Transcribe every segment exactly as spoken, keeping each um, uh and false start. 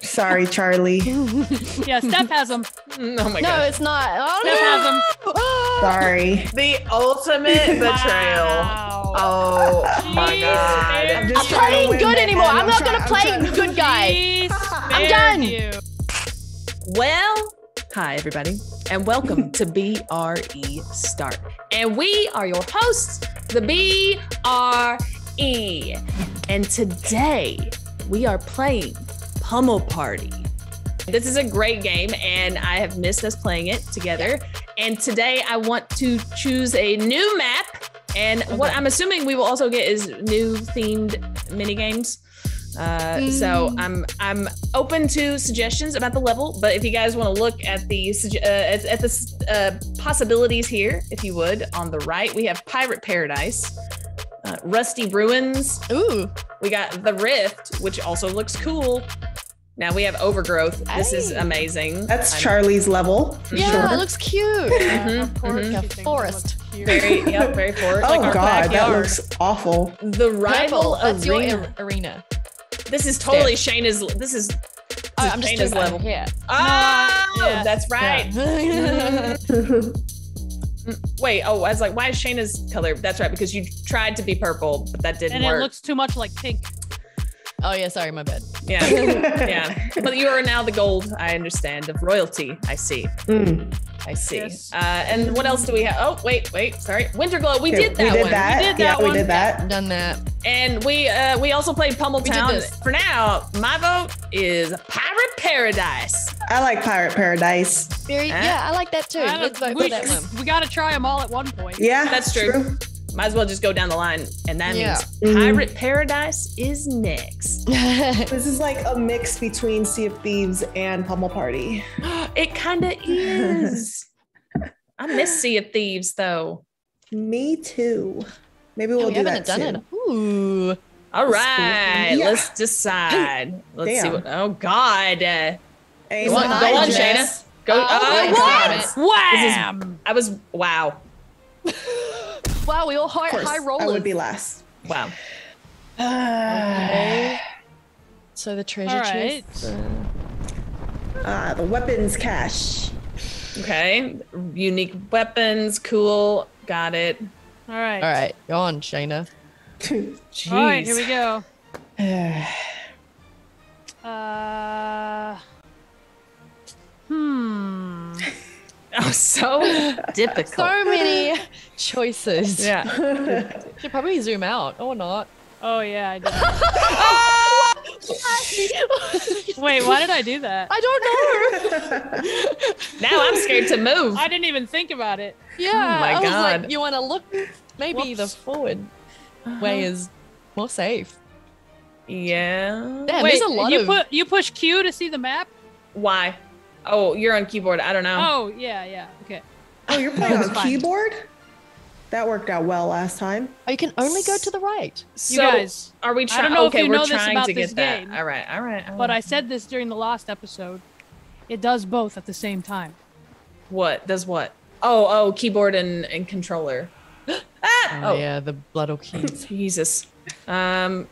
Sorry, Charlie. Yeah, Steph has them. Oh my no, god. No, it's not. Oh, Steph no! has them. Sorry. The ultimate betrayal. Wow. Oh Jeez, my god. I'm, just I'm playing good anymore. I'm, I'm not gonna play good guy. I'm done. You. Well, hi everybody, and welcome to B R E Start. And we are your hosts, the B R E. And today, we are playing Pummel Party. This is a great game and I have missed us playing it together. And today I want to choose a new map. And okay. what I'm assuming we will also get is new themed minigames. Uh, mm. So I'm I'm open to suggestions about the level, but if you guys want to look at the uh, at, at the uh, possibilities here, if you would, on the right, we have Pirate Paradise. Uh, Rusty Ruins. Ooh. We got The Rift, which also looks cool. Now we have Overgrowth. Aye. This is amazing. That's I'm Charlie's level. For yeah, sure. It looks cute. Yeah, mm-hmm. Of course, mm-hmm. The forest. Very, yep, very forest. Oh like god, that looks awful. The rival that's arena. Your arena. This is totally yeah. Shayna's. This is. This oh, is I'm Shayna's just level. Yeah. Oh, yeah. That's right. Yeah. Wait, oh, I was like, why is Shayna's color? That's right, because you tried to be purple, but that didn't and work. And it looks too much like pink. Oh yeah, sorry, my bad. Yeah, yeah. But you are now the gold, I understand, of royalty, I see. Mm. I see. Yes. Uh, and what else do we have? Oh, wait, wait, sorry. Winterglow, we did that one. We did that. We did that one. We did that. Done that. And we uh, we also played Pummel Town. For now, my vote is Pirate Paradise. I like Pirate Paradise. Very, yeah, I like that too. Let's vote for that one. We got to try them all at one point. Yeah, that's true. true. Might as well just go down the line, and that yeah. means Pirate mm-hmm. Paradise is next. This is like a mix between Sea of Thieves and Pummel Party. It kind of is. I miss Sea of Thieves, though. Me too. Maybe we'll yeah, we do that done soon. It. Ooh. All right, yeah. let's decide. Let's Damn. see what. Oh God. Uh, go on, go on Shayna. Go. Oh, oh, oh what? Wow. I was. Wow. Wow, we all high, high rollers. I would be last. Wow. Uh, okay. So the treasure right. chest. Uh, the weapons cache. Okay. Unique weapons. Cool. Got it. All right. All right. Go on, Shayna. Jeez. All right. Here we go. uh. Hmm. Oh, so difficult. So many choices. Yeah. Should probably zoom out or not. Oh yeah, I did. Oh! Wait, why did I do that? I don't know. Now I'm scared to move. I didn't even think about it. Yeah. Oh my I was god. Like, you want to look? Maybe Whoops. the forward uh-huh. way is more safe. Yeah. Damn, Wait, there's a lot you of. Put, you push Q to see the map. Why? Oh, you're on keyboard. I don't know. Oh, yeah, yeah. Okay. Oh, you're playing on fine. keyboard? That worked out well last time. Oh, you can only go to the right. So, you guys, are we trying? I don't know okay, if you know this about this game. That. All right, all right. All but right. I said this during the last episode. It does both at the same time. What does what? Oh, oh, keyboard and and controller. ah! Oh, oh yeah, the blood keys. Jesus. Um,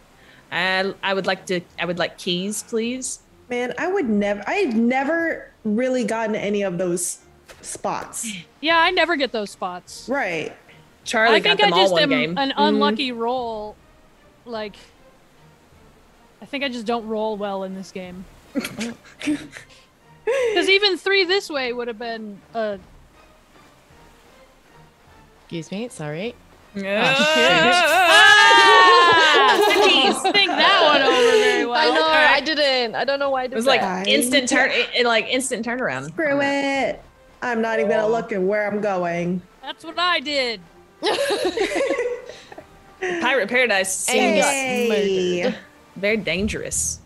I I would like to. I would like keys, please. Man, I would never. I've never really gotten any of those spots. Yeah, I never get those spots. Right, Charlie. I got think them I just am game. an unlucky mm. roll. Like, I think I just don't roll well in this game. Because even three this way would have been. Uh... Excuse me. Sorry. Yeah. Oh, think that one over very well. I know. Right. I didn't. I don't know why I did. It was like that. instant turn. It, it like instant turnaround. Screw right. it. I'm not even oh. looking where I'm going. That's what I did. Pirate Paradise seems hey. very dangerous.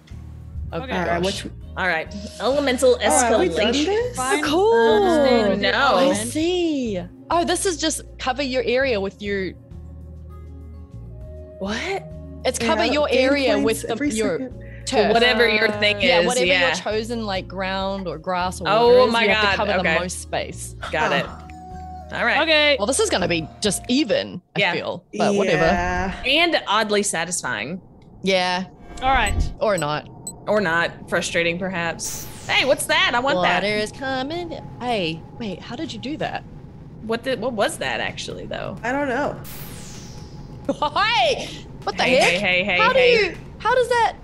Oh, okay. All right. Which, all right. Elemental Escalation. Oh, cool. No. I see. Oh, this is just cover your area with your. What? It's cover yeah, your area with the, your turf. Whatever your thing is. Yeah, whatever yeah. your chosen like ground or grass or whatever oh is, my you God. have to cover okay. the most space. Got it. All right. Okay. Well, this is going to be just even, I yeah. feel, but yeah. whatever. And oddly satisfying. Yeah. All right. Or not. Or not. Frustrating, perhaps. Hey, what's that? I want that. Water is coming. Hey, wait, how did you do that? What did? What was that, actually, though? I don't know. Hey! What the hey, heck? Hey, hey, hey, how hey. do you, how does that?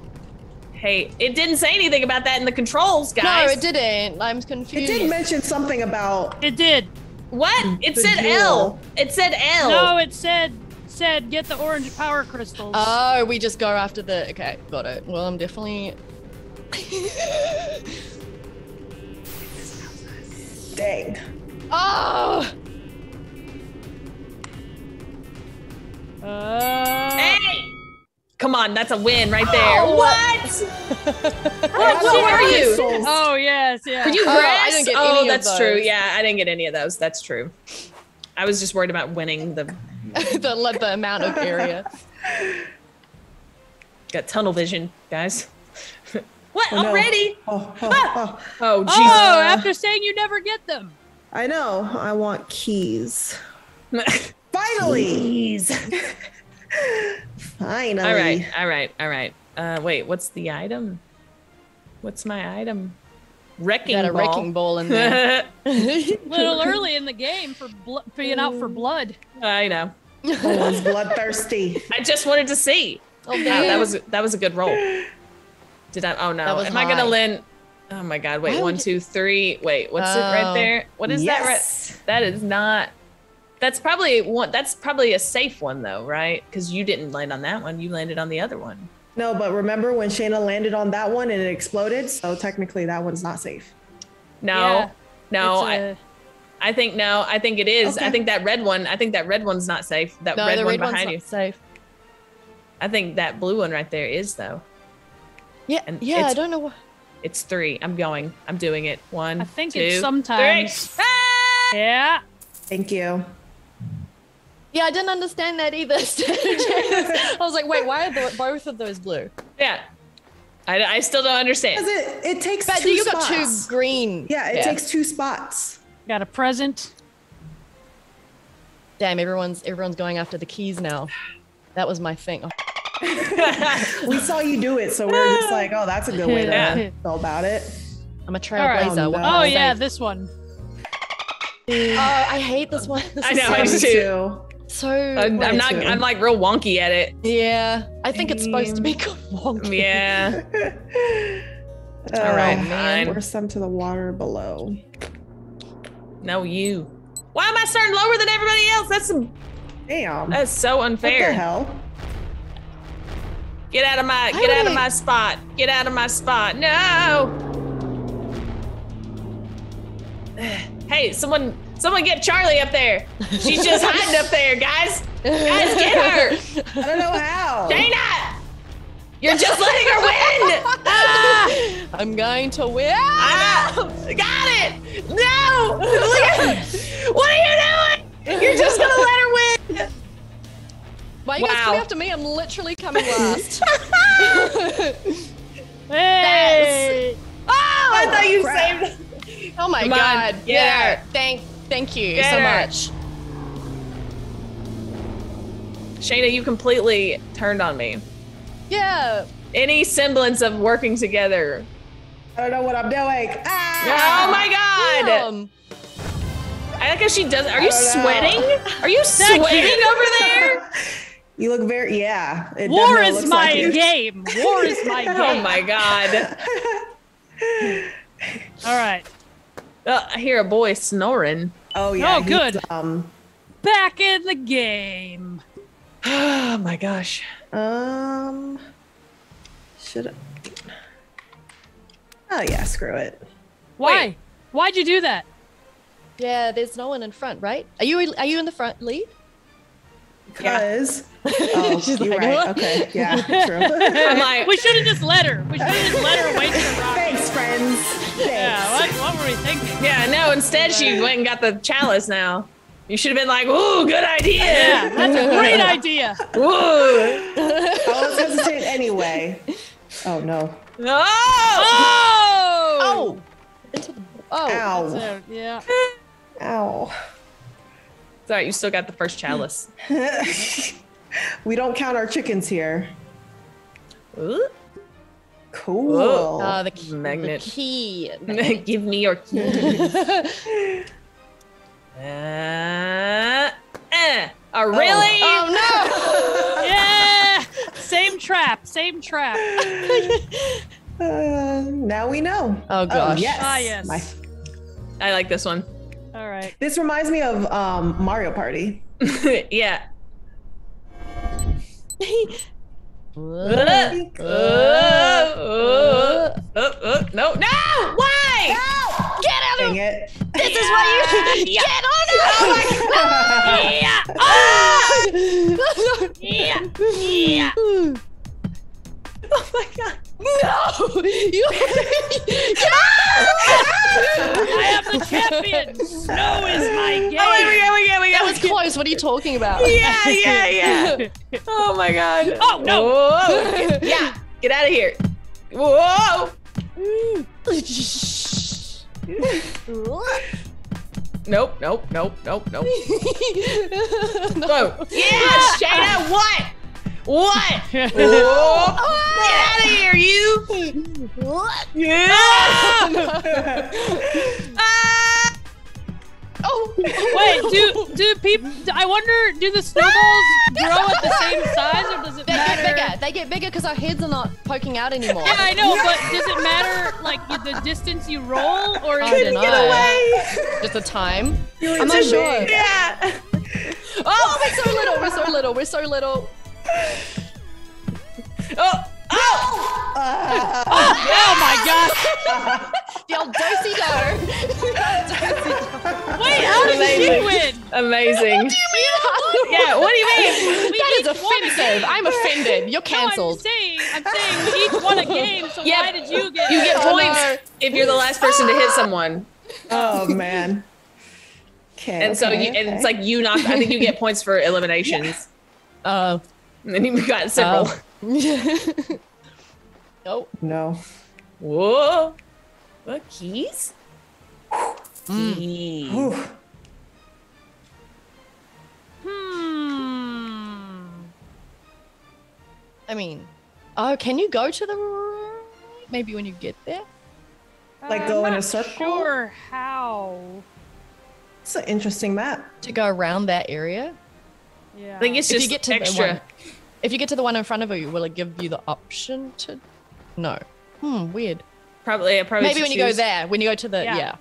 Hey, it didn't say anything about that in the controls, guys. No, it didn't. I'm confused. It did mention something about. It did. What? It said deal. L. It said L. No, it said, said get the orange power crystals. Oh, we just go after the, okay, got it. Well, I'm definitely. Dang. Oh! Uh... Hey! Come on, that's a win right there. Oh, what? what? What are you? Oh, yes, yeah. Were you grass? Oh, I didn't get any oh that's of those. True. Yeah, I didn't get any of those. That's true. I was just worried about winning the the, the amount of area. Got tunnel vision, guys. What? Oh, no. Already? Oh, oh, ah! oh. oh, Jesus. Oh, after saying you never get them. I know. I want keys. Finally. Keys. Finally. All right, all right, all right. Uh, wait, what's the item? What's my item? Wrecking ball. Got a wrecking ball in there. Little early in the game for being out for blood. I know. I was bloodthirsty. I just wanted to see. Oh, wow, that was that was a good roll. Did I? Oh no. Am high. I gonna lend? Oh my God! Wait, one, two, three. Wait, what's oh, it right there? What is yes. that? Right. That is not. That's probably one. That's probably a safe one though, right? Because you didn't land on that one. You landed on the other one. No, but remember when Shayna landed on that one and it exploded? So technically, that one's not safe. No, yeah, no. I, a... I think no. I think it is. Okay. I think that red one. I think that red one's not safe. That no, red the one red behind one's you. Not safe. I think that blue one right there is though. Yeah. And yeah. I don't know. What... It's three. I'm going. I'm doing it. One. I think two, it's sometimes. Three. Ah! Yeah. Thank you. Yeah, I didn't understand that either. I was like, wait, why are the, both of those blue? Yeah, I, I still don't understand. It, it takes but two you spots. Got two green. Yeah, it yeah. takes two spots. Got a present. Damn, everyone's everyone's going after the keys now. That was my thing. Oh. We saw you do it, so we we're just like, oh, that's a good way to yeah. go about it. I'm a trailblazer. Right. Oh, oh yeah, this one. Oh, I hate this one. This I know, so I do too. So I'm, I'm not. I'm like real wonky at it. Yeah, I think it's supposed to be wonky. Yeah. All oh, right, man. Pour some to the water below. No, you. Why am I starting lower than everybody else? That's some. Damn. That's so unfair. What the hell? Get out of my. Get out of my spot. Get out of my spot. No. Hey, someone. Someone get Charlie up there. She's just hiding up there, guys. Guys, get her. I don't know how. Shayna! You're just letting her win. Ah, I'm going to win. Ah, got it. No. What are you doing? You're just going to let her win. Why are you wow. guys coming after me? I'm literally coming last. Hey. Oh, I oh, thought you crap. saved. Oh, my Come God. On. Yeah. yeah. Thank Thank you Get so her. much. Shayna, you completely turned on me. Yeah. Any semblance of working together. I don't know what I'm doing. Ah! Oh my God. Um, I like how she does. Are you sweating? Know. Are you sweating over there? You look very, yeah. It War is my like game. It. War is my game. Oh my God. All right. Uh, I hear a boy snoring. Oh yeah. Oh good. Um, back in the game. Oh my gosh. Um. Should. I... Oh yeah. Screw it. Why? Wait. Why'd you do that? Yeah. There's no one in front, right? Are you? Are you in the front, Lee? Because. Yeah. Oh, she's like, right. What? Okay. Yeah. True. Like, we should have just let her. We should have just let her wait for the rock. Thanks, friends. Yeah, what, what were we thinking? Yeah, no, instead she went and got the chalice now. You should have been like, ooh, good idea. Yeah, that's a great idea. Ooh. I was hesitating anyway. Oh, no. No! Oh! Oh! Into the, oh. Ow. There, yeah. Ow. It's all right, you still got the first chalice. We don't count our chickens here. Ooh. Cool. Uh, the key. Magnet. The key. Magnet. Give me your key. uh, eh. Oh, really? Oh, oh no! Yeah! Same trap. Same trap. uh, now we know. Oh, gosh. Oh, yes. Ah, yes. My... I like this one. All right. This reminds me of um, Mario Party. Yeah. Oh, oh, oh, no, no! Why? No! Get out of here! This yeah. is what you yeah. get on it! Oh my god! Yeah! Oh! Yeah! Yeah! Oh my god! No! You I am the champion! Snow is my game! Oh, we go, we go, we go! That was close, what are you talking about? Yeah, yeah, yeah! Oh my god! Oh, no! Whoa. Get, yeah! Get out of here! Whoa! Nope, nope, nope, nope, nope. No. Yeah! Shayna, what? What? Whoa. Oh, get out of here, you! What? Yeah! Ah! Oh! Wait, do do people? I wonder, do the snowballs grow at the same size, or does it they matter? Get bigger. They get bigger because our heads are not poking out anymore. Yeah, I know, but does it matter like the distance you roll, or is it away? Just the time? I'm not sure. Yeah. Oh, oh, we're so little. We're so little. We're so little. Oh! Oh! Uh, oh, oh my gosh! The old dosey do. Wait, how did Amazing. you win? Amazing. What do you mean? Yeah, what do you mean? That is offensive. I'm offended. You're cancelled. No, I'm saying, I'm saying we each won a game, so yep. why did you get You get oh, points no. if you're the last person to hit someone. Oh, man. Okay, and so okay, you, okay. and it's like you knock, I think you get points for eliminations. Yeah. Uh, and then you got several. Uh, nope. No. Whoa. What keys? Keys. Mm. Hmm. I mean, oh, can you go to the right? Maybe when you get there? Like go in a circle? Sure how. It's an interesting map. To go around that area? Yeah. I think it's just if you get to extra. The one, if you get to the one in front of you, will it give you the option to? No. Hmm. Weird. Probably. Yeah, probably. Maybe when choose. you go there, when you go to the yeah. yeah.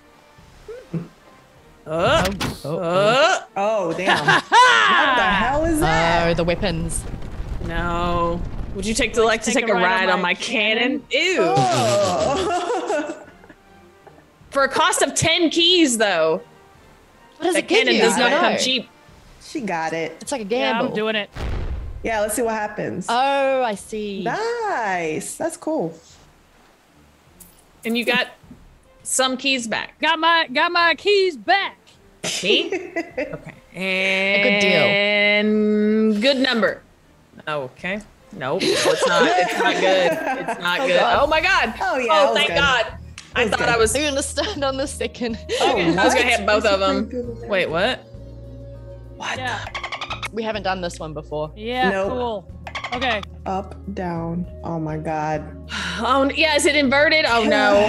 Oh. Oh. Oh. Oh. Damn. What the hell is that? Oh, the weapons. No. Would you take the like to take, take a, a ride, ride on my cannon? cannon? Ew. Oh. For a cost of ten keys, though. What does the it cannon give you? Does not come cheap. She got it. It's like a gamble. Yeah, I'm doing it. Yeah, let's see what happens. Oh, I see. Nice. That's cool. And you got some keys back. Got my got my keys back. See? Okay. And a good deal. And good number. Okay. Nope. It's not. It's not good. It's not oh, good. God. Oh my god. Oh yeah. Oh thank good. God. I thought good. I was. You're gonna stand on the second. Oh, okay. I was gonna hit both of them. Wait, what? What? Yeah. We haven't done this one before. Yeah, nope. Cool. Okay. Up, down. Oh my god. Oh yeah, is it inverted? Oh no.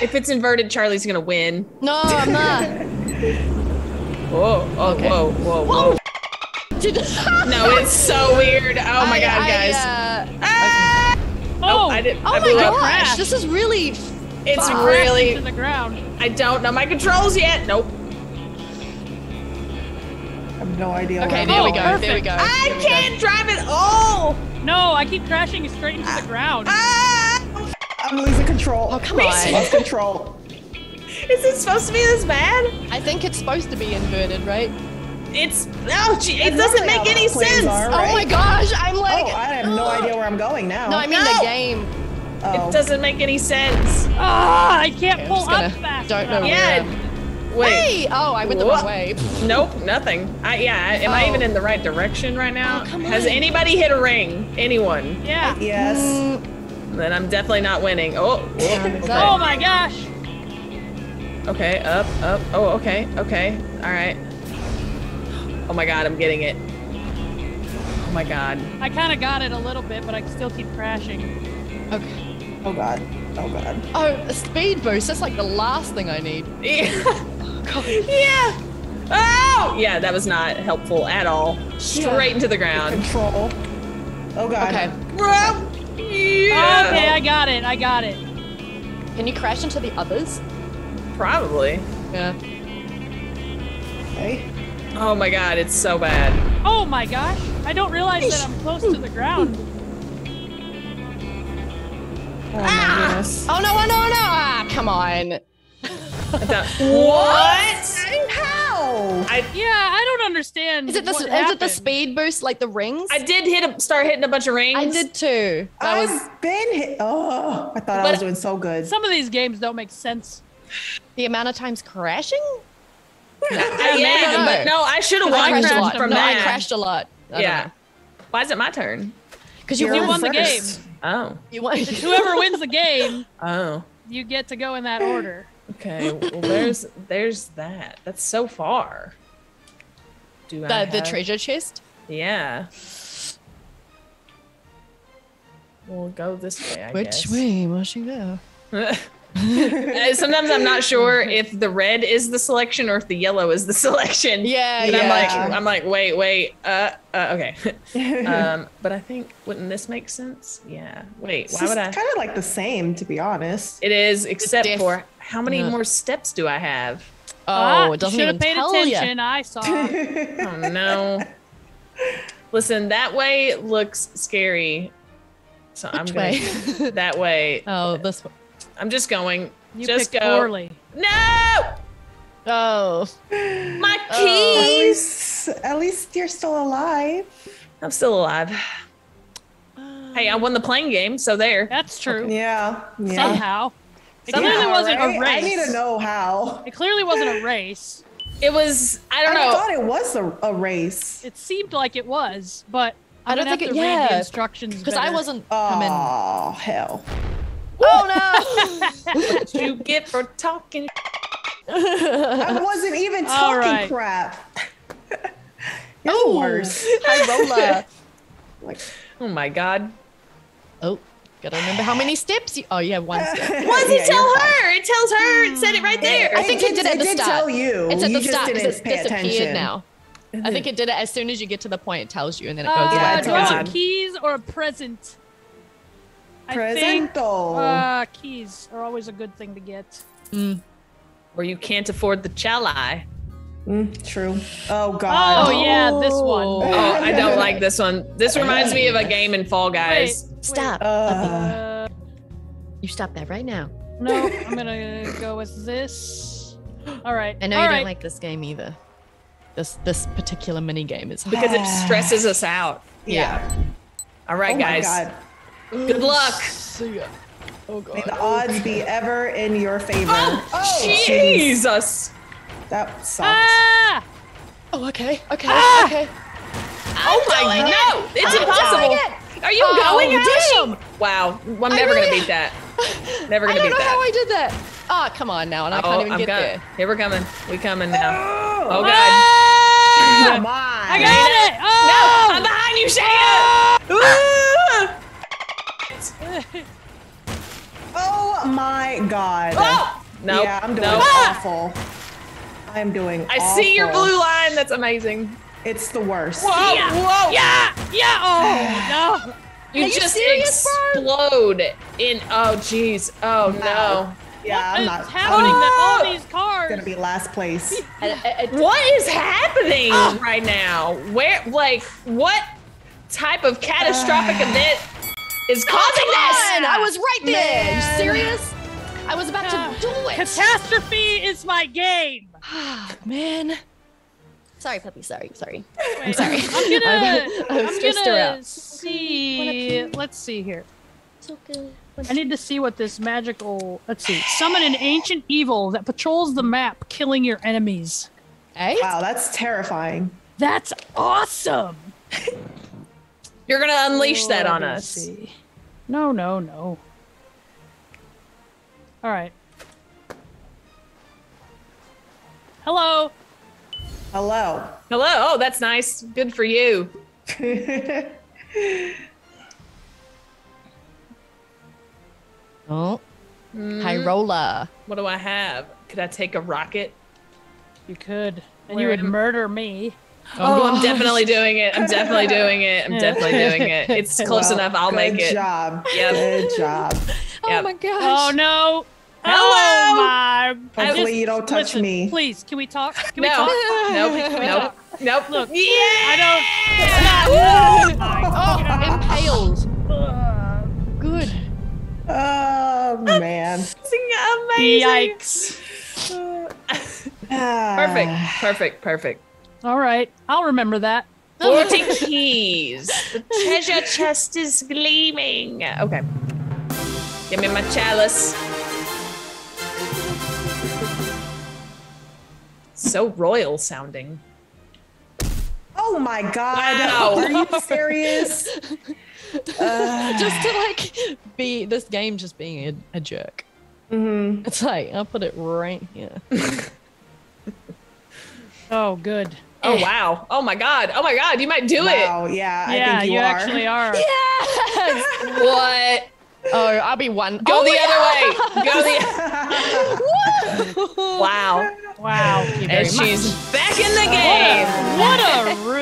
If it's inverted, Charlie's gonna win. No, I'm not. Whoa, oh, okay. whoa, whoa, whoa, whoa. No, it's so weird. Oh my I, god, I, guys. Uh, ah! okay. Oh, oh, I didn't, oh I my gosh, this is really. It's far. really. Into the ground. I don't know my controls yet. Nope. I have no idea. Okay, there we go. Perfect. There we go. I we can't go. drive at all. No, I keep crashing straight into the ground. Ah, I'm losing control. Oh come on! Lost control. Is it supposed to be this bad? I think it's supposed to be inverted, right? It's no, gee, it doesn't make any sense. Are, right? Oh my gosh! I'm like. Oh, I have no oh. idea where I'm going now. No, I mean no. the game. Oh. It doesn't make any sense. Ah, oh, I can't okay, pull up fast. Don't know. Yeah. Where Wait. Hey! Oh, I went the Whoa. wrong way. Nope, nothing. I, yeah, am oh. I even in the right direction right now? Oh, come on. Has anybody hit a ring? Anyone? Yeah. Yes. Mm. Then I'm definitely not winning. Oh. Okay. Oh my gosh. Okay, up, up. Oh, okay, okay. All right. Oh my god, I'm getting it. Oh my god. I kind of got it a little bit, but I still keep crashing. Okay. Oh god. Oh god. Oh, a speed boost. That's like the last thing I need. Yeah. Oh, god. Yeah. Oh! Yeah, that was not helpful at all. Straight yeah. into the ground. Control. Oh god. Okay. Yeah. Okay, I got it. I got it. Can you crash into the others? Probably. Yeah. Okay. Oh my god, it's so bad. Oh my gosh. I don't realize that I'm close to the ground. Oh, ah! Oh no, oh no, oh no! Ah, come on. That, what? How? I, yeah, I don't understand. Is it the is it the speed boost, like the rings? I did hit a, start hitting a bunch of rings. I did too. That I've was, been hit. Oh, I thought I was doing so good. Some of these games don't make sense. The amount of times crashing? No, I yeah, no. But no, I should have won from no, that. I crashed a lot. I yeah. Why is it my turn? Because you won first. the game. Oh. You won. Whoever wins the game, oh, you get to go in that order. Okay. Well, there's there's that. That's so far. Do the, I have... the treasure chest? Yeah. We'll go this way. I Which guess. way will she go? Sometimes I'm not sure if the red is the selection or if the yellow is the selection. Yeah, and yeah. I'm like, I'm like, wait, wait, uh, uh okay. um, but I think wouldn't this make sense? Yeah. Wait, why would I? It's kind of like the same, to be honest. It is, except for how many yeah. more steps do I have? Oh, oh it doesn't even tell you. Should have paid attention. I saw. Oh no. Listen, that way looks scary. So Which I'm going way? that way. Oh, this one. I'm just going. You just go. Poorly. No! Oh. My keys! Oh. At, least, at least you're still alive. I'm still alive. Um, hey, I won the playing game, so there. That's true. Yeah. yeah. Somehow. It Somehow, clearly wasn't right? a race. I need to know how. It clearly wasn't a race. It was, I don't I know. I thought it was a, a race. It seemed like it was, but I, I don't think it, yeah. the instructions Because I wasn't coming. Oh, hell. Oh no! What you get for talking? I wasn't even talking right. crap. You're oh, worse. Hi, like, oh my god. Oh, gotta remember how many steps you. Oh, you have one step. What does yeah, it tell her? Fine. It tells her. It said it right there. It, I think it, it did it at the did start. Tell you. It's at you the just start because it's pay disappeared attention. now. I think it did it as soon as you get to the point. It tells you, and then it goes. Uh, do I want keys or a present? I think, uh, keys are always a good thing to get. Mm. Or you can't afford the chali. Mm, true. Oh, God. Oh, yeah, this one. Oh, I don't like this one. This reminds me of a game in Fall Guys. Wait, wait. Stop. Uh, you stop that right now. No, I'm going to go with this. All right. I know All you right. don't like this game either. This this particular minigame is because it stresses us out. Yeah. yeah. All right, oh, guys. My God. Good luck. See ya. Oh god. May the odds be ever in your favor. Oh, oh Jesus. Geez. That sucks. Ah! Oh, okay. Okay. Ah! Okay. I'm oh my god. It. No, it's I'm impossible. It. Are you oh, going at him? Wow. Well, I'm I never really... going to beat that. Never going to beat that. I don't know that. how I did that. Oh, come on now. And I oh, can't even I'm get got... there. Here we're coming. We coming now. Oh, oh god. Ah! Come on. I got it. Oh! No, I'm behind you, Shayna. Oh! Oh my god. Oh! No. Yeah, I'm doing no. awful. I'm doing I awful. see your blue line. That's amazing. It's the worst. Whoa, yeah. whoa. Yeah, yeah. Oh, no. You Are just you serious, explode Barb? in. Oh, jeez. Oh, no. no. Yeah, what I'm is not. happening oh! to all these cars? It's going to be last place. What is happening oh! right now? Where, like, what type of catastrophic event? Is causing oh, this! I was right there! Man. Are you serious? I was about uh, to do it! Catastrophe is my game! Ah, man. Sorry, puppy, sorry, sorry. Wait, I'm sorry. I'm gonna, I was I'm gonna see... Okay. Let's see here. It's okay. Let's... I need to see what this magical... Let's see. Summon an ancient evil that patrols the map, killing your enemies. Hey? Wow, that's terrifying. That's awesome! You're gonna unleash oh, that on us. See. No, no, no. All right. Hello. Hello. Hello. Oh, that's nice. Good for you. Oh. Mm. Hyrola. What do I have? Could I take a rocket? You could. And Where you would am... murder me. Oh, oh, I'm definitely doing it. I'm definitely doing it. I'm definitely doing it. It's close well, enough. I'll make it. Good job. Yep. Good job. Oh yep. my gosh. Oh no. Hello. Oh my. Hopefully just, you don't touch listen, me. Please, can we talk? Can no. we talk? Nope. Can we nope. Talk? Nope. Look. Yeah. I don't. Yeah. Oh, impaled. Uh, good. Oh man. Amazing. Yikes. Perfect. Perfect. Perfect. All right, I'll remember that. Forty keys. The treasure chest is gleaming. Okay. Give me my chalice. So royal sounding. Oh my god. Wow. Are you serious? uh. Just to like be this game just being a, a jerk. Mm-hmm. It's like, I'll put it right here. Oh, good. Oh wow! Oh my God! Oh my God! You might do wow, it. Yeah, I yeah, think you, you are. actually are. Yes. What? Oh, I'll be one. Go oh, the yeah. other way. Go the. Wow! Wow! Thank you very and much. She's back in the game. What a, what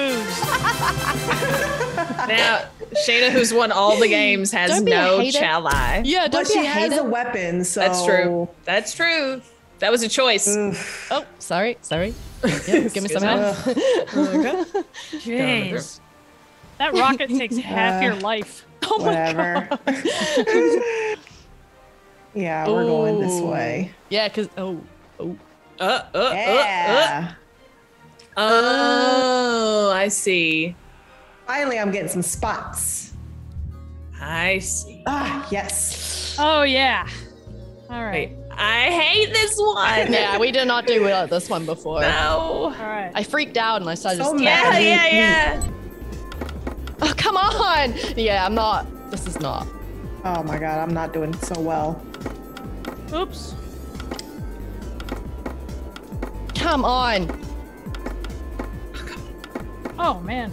a ruse! Now, Shayna, who's won all the games, has don't no chalice. Yeah, don't but be she a has a weapon. So that's true. That's true. That was a choice. Oof. Oh, sorry, sorry. Yeah, give me some help. Jeez. That rocket takes half uh, your life. Oh whatever. My God. Yeah, we're Ooh. going this way. Yeah, because, oh, oh. Uh, uh, yeah. uh, uh. Oh, I see. Finally, I'm getting some spots. I see. Ah, yes. Oh, yeah. All right. Wait. I hate this one. Yeah, we did not do well at this one before. No. All right. I freaked out and I started so just mad. Yeah, yeah, yeah. Oh, come on. Yeah, I'm not. This is not. Oh my God, I'm not doing so well. Oops. Come on. Oh man.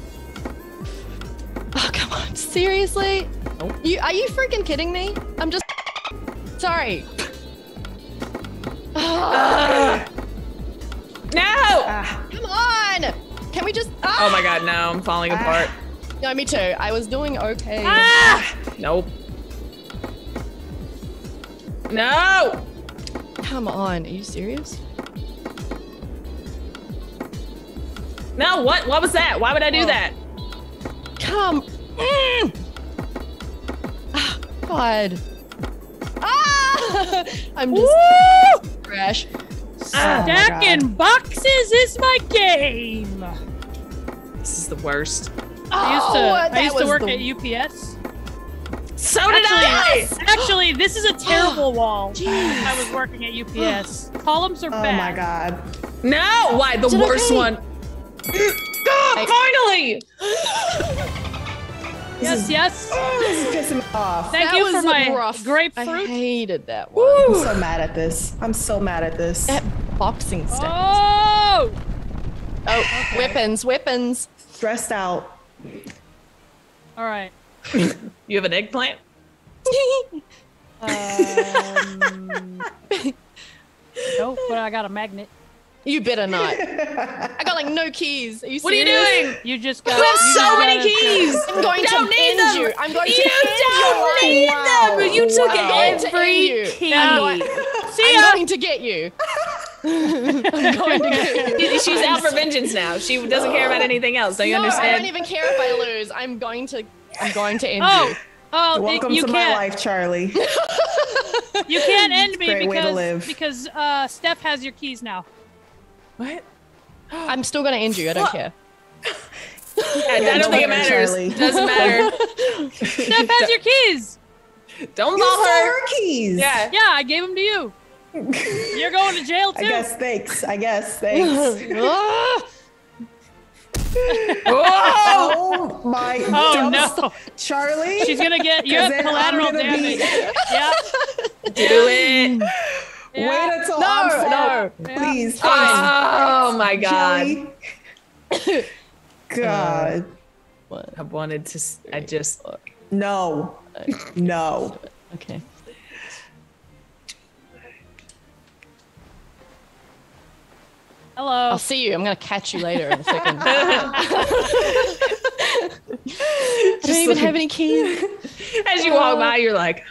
Oh, come on. Seriously? Nope. You are you freaking kidding me? I'm just sorry. Uh, no! Uh, Come on! Can we just? Ah! Oh my God! No, I'm falling ah. apart. No, me too. I was doing okay. Ah! Nope. No! Come on! Are you serious? No! What? What was that? Why would I do oh. that? Come! Mm. Oh, God! Ah! I'm just. Woo! Crash. Stacking oh boxes is my game. This is the worst. Oh, I used to, I used to work the... at U P S. So did actually, I! Actually, this is a terrible wall. Jeez. I was working at U P S. Columns are oh bad. Oh my God. No! Why? The worst okay? one. God, I... finally! Yes, is... yes. Oh, this is pissing me off. Thank that you was for my rough. grapefruit. I hated that one. Woo. I'm so mad at this. I'm so mad at this. That boxing stuff. Oh! Oh, okay. Weapons, weapons. Stressed out. All right. You have an eggplant? um, nope, but I got a magnet. You better not. I got like no keys. Are you serious? What are you doing? You just got. You have you so many keys. It. I'm going you don't to need end them. you. I'm going you to don't end need you. them. You took wow. every to key. I'm, going, I'm going to get you. I'm going to get you. She's out for vengeance now. She doesn't care about anything else. Don't you no, understand? I don't even care if I lose. I'm going to. I'm going to end oh. you. Oh, welcome you to can't. my life, Charlie. You can't end me because because uh, Steph has your keys now. What? I'm still gonna end you. I don't what? care. Yeah, yeah, I don't think it matters. It doesn't matter. Steph has your keys. Don't love her. her keys. Yeah. Yeah, I gave them to you. You're going to jail too. I guess thanks. I guess thanks. Oh my! Oh no, Charlie. She's gonna get you have collateral damage. Be... Yeah. Do it. Yeah. Wait until no, I'm sad. No. Please. Yeah. Oh, oh my God. God. What? I wanted to. I just. No. No. Okay. Hello. I'll see you. I'm going to catch you later in a second. I don't Just even like, have any keys. As you walk by, you're like...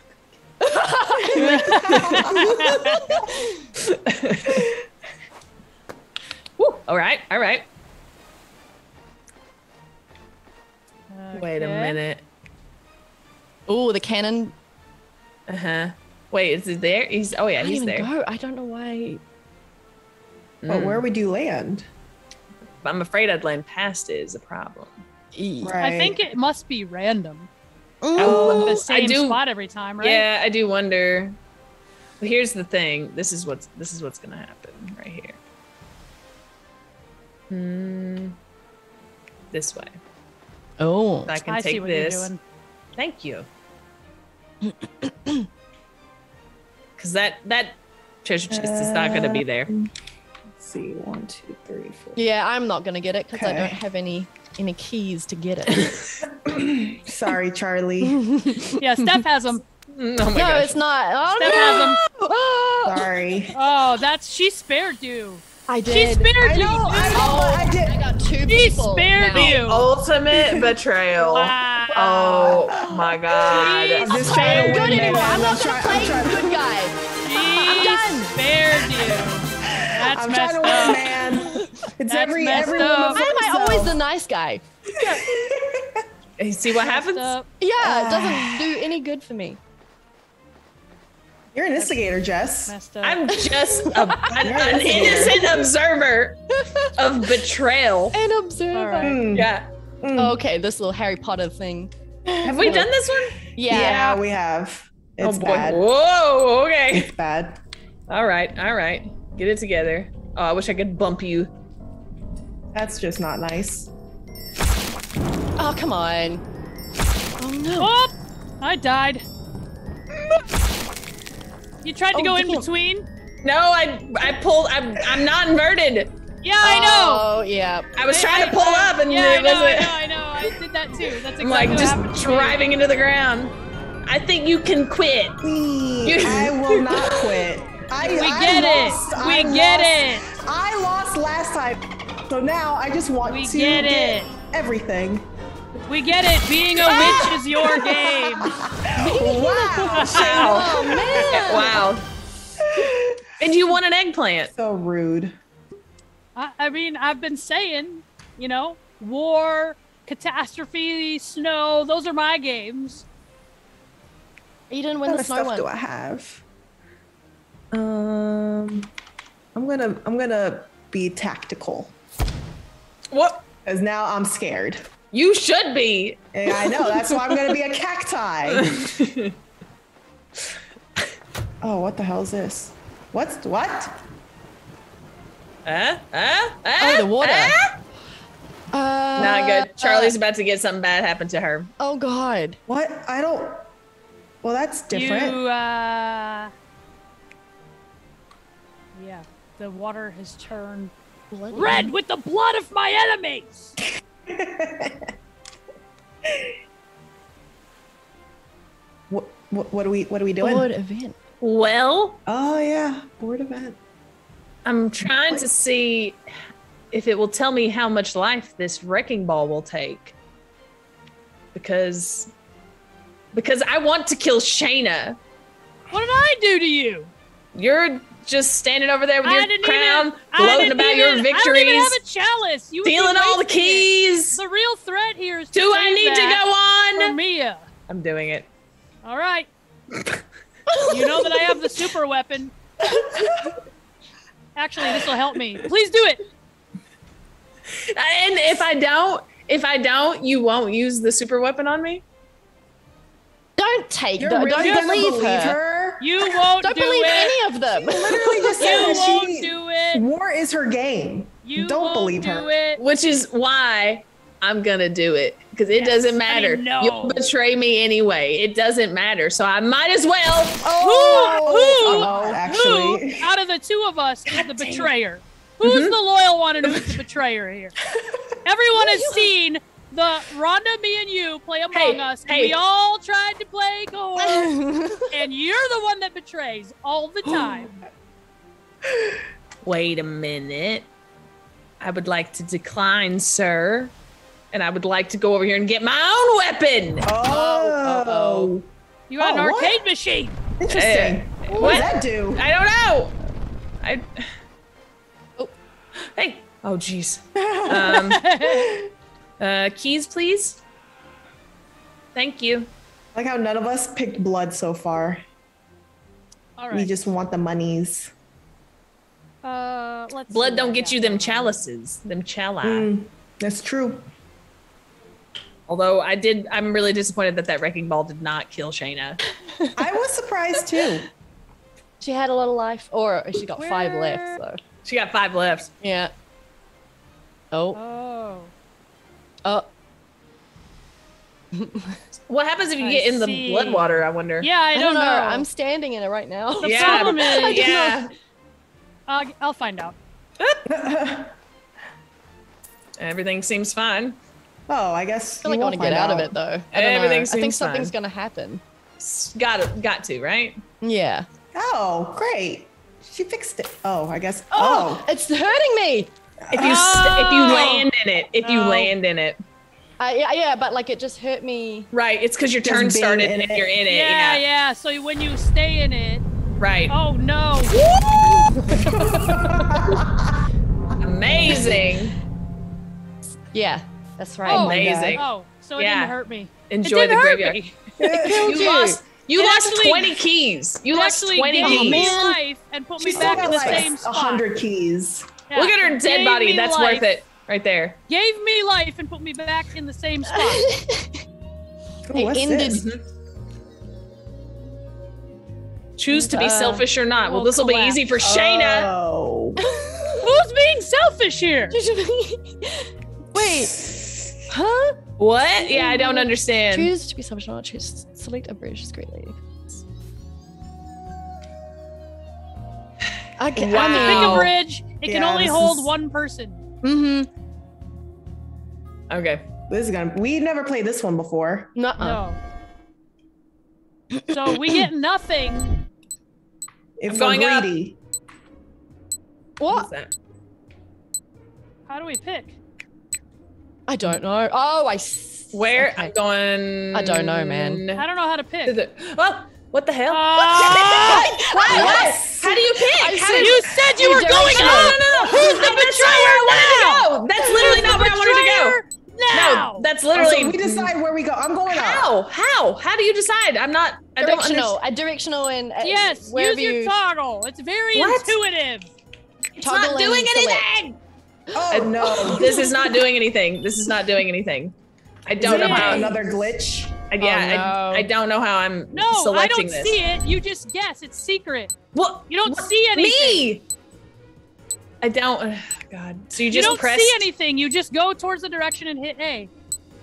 Woo, all right, all right. Okay. Wait a minute. Oh, the cannon. Uh huh. Wait, is he there? He's oh yeah, I he's there. Go. I don't know why. But mm. where would you land? I'm afraid I'd land past it is a problem. Right. I think it must be random. Oh, the same I do, spot every time, right? Yeah, I do wonder. But here's the thing. This is what's this is what's gonna happen right here. Hmm. This way. Oh, so I can I take see what this. You're doing. Thank you. Because that that treasure chest is not gonna be there. Um, let's see, one, two, three, four. Yeah, I'm not gonna get it because okay. I don't have any. Any keys to get it. Sorry, Charlie. Yeah, Steph has them. Oh my no, gosh. It's not. Oh, Steph no! has them. Oh. Sorry. Oh, that's she spared you. I did. She spared I you. Know, I, oh, I did. I got two she people. She spared now. you. The ultimate betrayal. Wow. Oh my God. She's I'm just trying to win good anymore. I'm not gonna play good guy. She done. spared you. That's I'm messed trying to up. Win, man. It's That's every every up. Why am I always the nice guy? Yeah. You see what happens? Yeah, it doesn't do any good for me. You're an instigator, Jess. I'm just a, an, an innocent observer of betrayal. An observer. Right. Mm. Yeah. Mm. Oh, okay, this little Harry Potter thing. Have we done this one? Yeah. Yeah, we have. It's oh, boy. bad. Whoa, okay. It's bad. All right, all right. Get it together. Oh, I wish I could bump you. That's just not nice. Oh, come on. Oh, no. Oh, I died. You tried to oh, go damn. in between? No, I I pulled. I'm, I'm not inverted. Yeah, I know. Oh, yeah. I was I, trying I, to pull I, up and yeah, it I know, wasn't. I know, I know. I did that too. That's exactly I'm like what just driving into the ground. I think you can quit. Please, I will not quit. I, we I get lost. it. We I get lost. it. I lost last time, so now I just want we to get, get it. everything. We get it. Being a ah! witch is your game. Wow. Wow. Man. Wow. And you want an eggplant? So rude. I, I mean, I've been saying, you know, war, catastrophe, snow. Those are my games. You didn't win the snow one. What stuff do I have? Um, I'm gonna I'm gonna be tactical. What? Because now I'm scared. You should be. And I know. That's why I'm gonna be a cacti. Oh, what the hell is this? What's what? Uh, uh, uh, oh, the water. Uh? Uh, Not good. Charlie's uh, about to get something bad happen to her. Oh God. What? I don't. Well, that's different. You, uh... Yeah, the water has turned bloody red with the blood of my enemies! what, what, what are we, what are we doing? Board event. Well? Oh yeah, board event. I'm trying what? to see if it will tell me how much life this wrecking ball will take. Because, because I want to kill Shayna. What did I do to you? You're... Just standing over there with your crown, even, gloating about even, your victories. I don't even have a chalice. You stealing all the keys. It. The real threat here is. Do I need to go on? Mia. I'm doing it. All right. You know that I have the super weapon. Actually, this will help me. Please do it. And if I don't, if I don't, you won't use the super weapon on me. Don't take. Don't, really don't believe, believe her. her. You won't Don't do believe it. any of them. She literally just said that won't she, do it. War is her game. You Don't won't believe do her. It. Which is why I'm gonna do it. Because it yes. doesn't matter. I mean, no. You'll betray me anyway. It doesn't matter. So I might as well. Oh, who, who, oh, actually. who out of the two of us God is the betrayer? Who's mm-hmm. the loyal one and who's the betrayer here? Everyone has seen The Rhonda, me, and you play Among hey, Us, and hey. we all tried to play Gore, and you're the one that betrays all the time. Wait a minute. I would like to decline, sir. And I would like to go over here and get my own weapon. Oh, uh-oh. You got oh, an arcade what? machine. Interesting. Uh, what, what does that do? I don't know. I. Oh, hey. Oh, geez. Um, uh, keys, please. Thank you. I like how none of us picked blood so far. All right. We just want the monies. Uh, let's blood don't get you them chalices, them chali. Mm, that's true. Although I did, I'm really disappointed that that wrecking ball did not kill Shayna. I was surprised too. She had a little life, or she got Where? five left. So. She got five left. Yeah. Oh. Oh. Oh. What happens if you I get in see. the blood water, I wonder? Yeah, I don't, I don't know. know. I'm standing in it right now. The yeah. problem is, yeah. I'll, I'll find out. Everything seems fine. Oh, I guess I feel like I want to get out, out of it though. I Everything know. seems I think something's fine. gonna happen. Got it. Got to, right? Yeah. Oh, great. She fixed it. Oh, I guess. Oh, oh. It's hurting me. If you oh. if you land in it, if no. you land in it. Uh, yeah, yeah, but like it just hurt me. Right. It's because your just turn started and you're in it. Yeah, yeah, yeah. So when you stay in it. Right. Oh no. Amazing. Yeah. That's right. Oh, amazing. Oh, so it yeah. didn't hurt me. Enjoy it didn't the hurt graveyard. Me. It killed you. You lost, you lost actually, twenty keys. You lost twenty keys. Me life and put me she back in the like same spot. one hundred keys. Yeah. Look at her dead Gave body. That's life. worth it. Right there. Gave me life and put me back in the same spot. Ooh, what's it ended. This? Choose to be uh, selfish or not. Well, this will be easy for Shayna. Oh. Who's being selfish here? Wait. Huh? What? Yeah, I don't understand. Choose to be selfish or not. Choose select a British screen lady. I can wow. pick a bridge. It yeah, can only hold is... one person. Mm-hmm. Okay. This is gonna. We never played this one before. Nuh-uh. No. So we get nothing. It's going greedy. up. What? what How do we pick? I don't know. Oh, I. Where okay. I'm going. I don't know, man. I don't know how to pick. Is it? Well, what the hell? Uh, what? What? Yes. How do you pick? How did you said you were going on. No, no, no. Who's the betrayer now? That's literally not where I wanted to go. Now. No, that's literally. So we decide where we go. I'm going. How? Out. How? How do you decide? I'm not. I don't know. A directional and a, yes. Use your you... toggle. It's very what? intuitive. It's toggle not doing anything. Oh no! Oh. This is not doing anything. This is not doing anything. I don't know how. Another glitch? I, yeah, oh, no. I, I don't know how I'm no, selecting this. No, I don't this. see it. You just guess. It's secret. What? You don't what? see anything. Me? I don't. Oh, God. So you just press. You don't pressed... see anything. You just go towards the direction and hit A.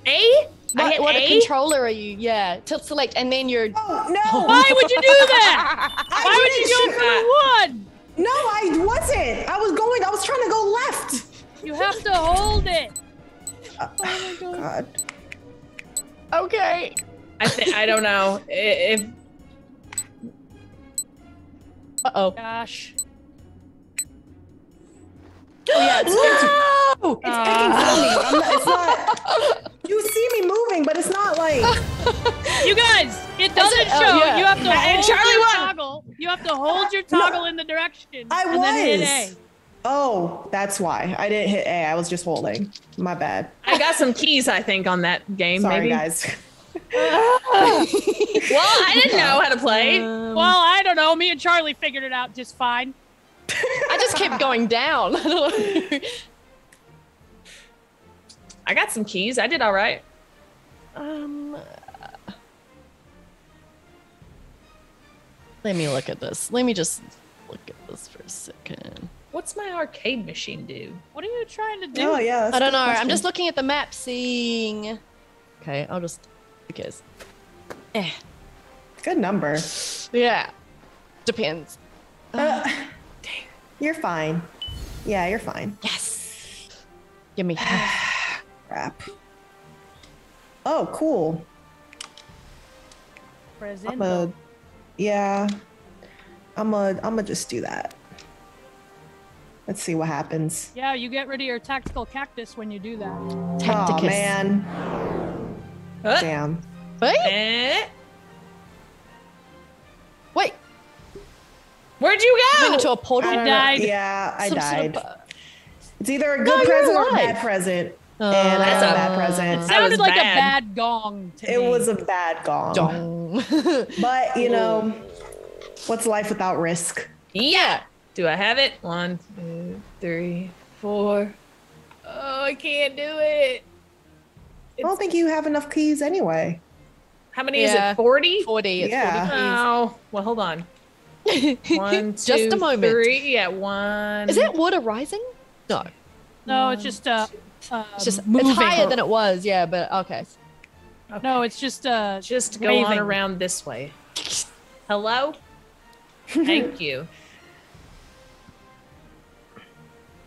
A? What, I hit what a? controller are you? Yeah. Tilt select, and then you're. Oh no! Why would you do that? Why would you go for one? No, I wasn't. I was going. I was trying to go left. You have to hold it. Uh, oh my God. God. Okay. I think I don't know if. Uh oh. Gosh. Oh yeah, it's no! It's uh... picking for me. I'm not, it's not. You see me moving, but it's not like. You guys, it doesn't it? show. Oh, yeah. You have to hold Charlie your won. toggle. You have to hold your toggle no. in the direction. I and was. Then hit A. Oh, that's why I didn't hit A. I was just holding. My bad. I got some keys, I think, on that game. Sorry, maybe. guys. Well, I didn't know how to play. Um, well, I don't know. Me and Charlie figured it out just fine. I just kept going down. I got some keys. I did all right. Um. Let me look at this. Let me just look at this for a second. What's my arcade machine do? What are you trying to do? Oh, yeah. I don't know. Question. I'm just looking at the map, seeing. Okay, I'll just. Because. Eh. Good number. Yeah. Depends. Uh, dang. You're fine. Yeah, you're fine. Yes. Give me. Crap. Oh, cool. Present. I'm a, yeah. I'm a. I'm a just do that. Let's see what happens. Yeah, you get rid of your tactical cactus when you do that. Tacticus. Oh, man. Uh, Damn. Wait. Wait. Where'd you go? You went into a portal. I died. Yeah, I Some died. Sort of... It's either a good no, present or a bad present. Uh, and that's a bad present. It sounded like bad. a bad gong to it me. It was a bad gong. Dong. But, you know, what's life without risk? Yeah. Do I have it? One, two, three, four. Oh, I can't do it. It's... I don't think you have enough keys anyway. How many yeah. is it? forty? forty. It's yeah. forty keys. Oh, well, hold on. One, two, just a moment. Three. Yeah, one. Is that water rising? No. No, one, it's just uh, uh it's just moving. It's higher than it was. Yeah, but okay. okay. No, it's just uh, just waving. Go on around this way. Hello. Thank you.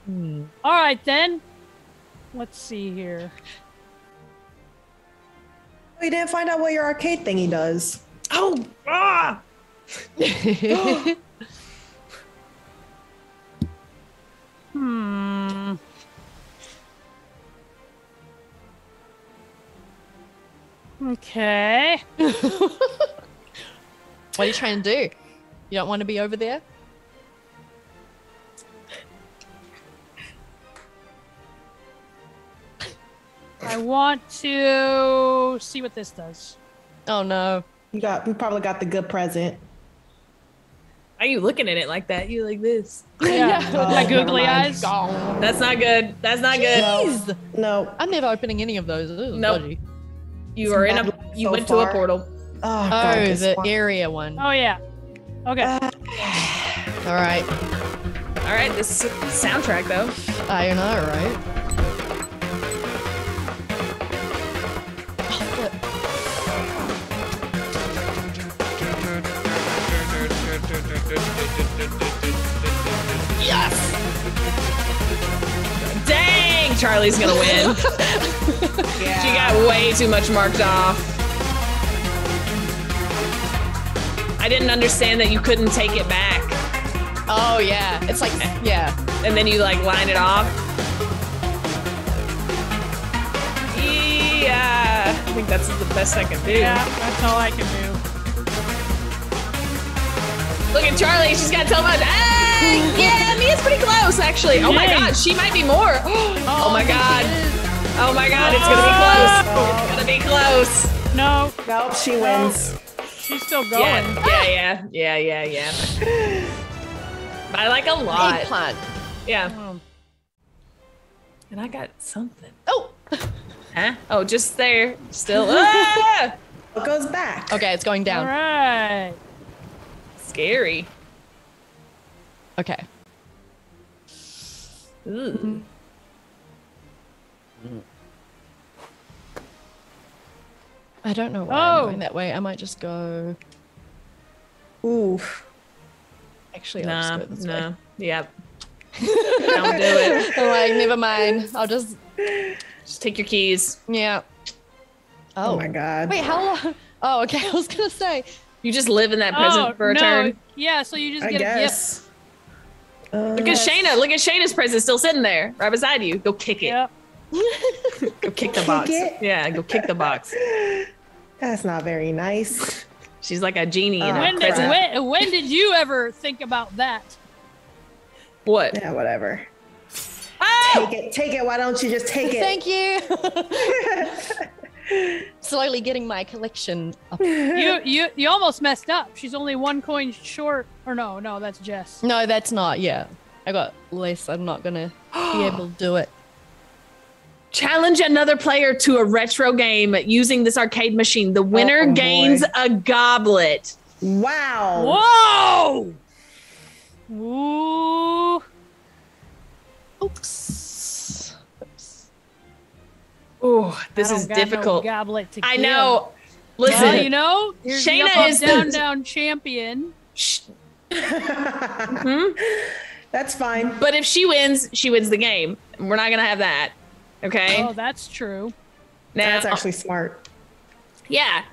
Hmm. All right, then. Let's see here. We didn't find out what your arcade thingy does. Oh! Ah! hmm. Okay. What are you trying to do? You don't want to be over there? I want to see what this does. Oh no. You got, we probably got the good present. Are you looking at it like that? You like this. Yeah. yeah. Oh, my googly eyes. Oh. That's not good. That's not Jeez. good. No. no. I'm never opening any of those. No. Nope. You are in a, you so went far. to a portal. Oh, God, oh the one. area one. Oh yeah. Okay. Uh, all right. All right, this is soundtrack though. I know, right? Yes! Dang! Charlie's gonna win. Yeah. She got way too much marked off. I didn't understand that you couldn't take it back. Oh yeah, it's like, yeah. And then you like line it off. Yeah, I think that's the best I can do. Yeah, that's all I can do. Look at Charlie, she's got so much. Hey, yeah, Mia's pretty close, actually. Oh my God, she might be more. Oh, oh my God. Oh my God, it's gonna be close. It's gonna be close. No. Nope, she wins. She's still going. Yeah, yeah, yeah, yeah, yeah. yeah. By like a lot. Eggplant. Yeah. And I got something. Oh. Huh? Oh, just there. Still. Ah! It goes back. Okay, it's going down. All right. Scary. Okay. Ooh. I don't know why oh. I'm going that way. I might just go. Ooh. Actually, nah, I'll just go this nah. way. Yep. Don't do it. I'm like, never mind. I'll just just take your keys. Yeah. Oh, oh my God. Wait, how long? Oh, okay. I was gonna say. You just live in that present oh, for a no. turn. Yeah, so you just I get guess. a gift. Uh, look at Shayna. Look at Shayna's present still sitting there, right beside you. Go kick it. Yep. Go kick the box. Kick yeah, go kick the box. That's not very nice. She's like a genie oh, in a present. When, when did you ever think about that? What? Yeah, whatever. Oh! Take it. Take it. Why don't you just take it? Thank you. Slowly getting my collection up. You, you, you almost messed up. She's only one coin short. Or no, no, that's Jess. No, that's not. Yeah, I got less. I'm not gonna be able to do it. Challenge another player to a retro game using this arcade machine. The winner oh, oh gains boy. a goblet. Wow. Whoa. Ooh. Oops. Oh, this is difficult. No I know. Listen, well, you know, Shayna is down, down champion. mm-hmm. That's fine. But if she wins, she wins the game. We're not gonna have that. Okay. Oh, that's true. Now, that's actually smart. Yeah.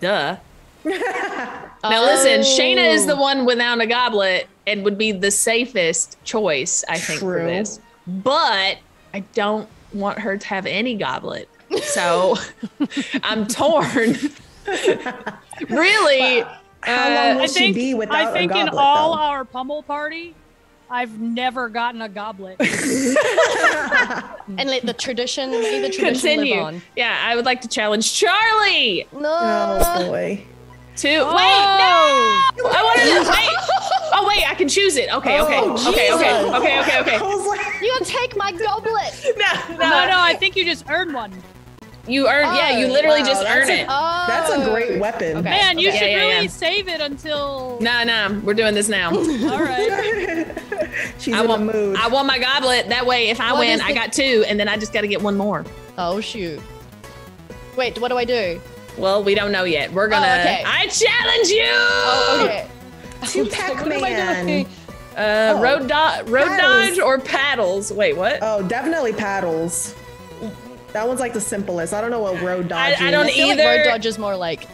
Duh. Now listen, oh. Shayna is the one without a goblet. and would be the safest choice, I think, True. for this. But I don't want her to have any goblet. So I'm torn. Really. Wow. How long will uh, she think, be without a goblet? I think goblet, in all though? our Pummel Party, I've never gotten a goblet. And let the tradition, may the tradition Continue. live on. Yeah, I would like to challenge Charlie. No. Oh, boy. To, oh. Wait, no! I wanted to, wait. Oh, wait, I can choose it. Okay, okay, oh, okay, okay, okay, okay, okay. Like, you take my goblet. No, no, no, no, I think you just earned one. You earn, oh, yeah, you literally wow, just earn a, it. Oh. That's a great weapon. Okay. Man, you okay. should yeah, yeah, really yeah. save it until... Nah, nah, we're doing this now. All right. She's I in want, the mood. I want my goblet. That way, if I what win, I the... got two, and then I just got to get one more. Oh, shoot. Wait, what do I do? Well, we don't know yet. We're going to... Oh, okay. I challenge you! Oh, okay. Two Pac-Man. Uh, oh. Road, do road dodge or paddles? Wait, what? Oh, definitely paddles. That one's like the simplest. I don't know what road dodge I, I don't is. I feel either. Like road dodge is more like.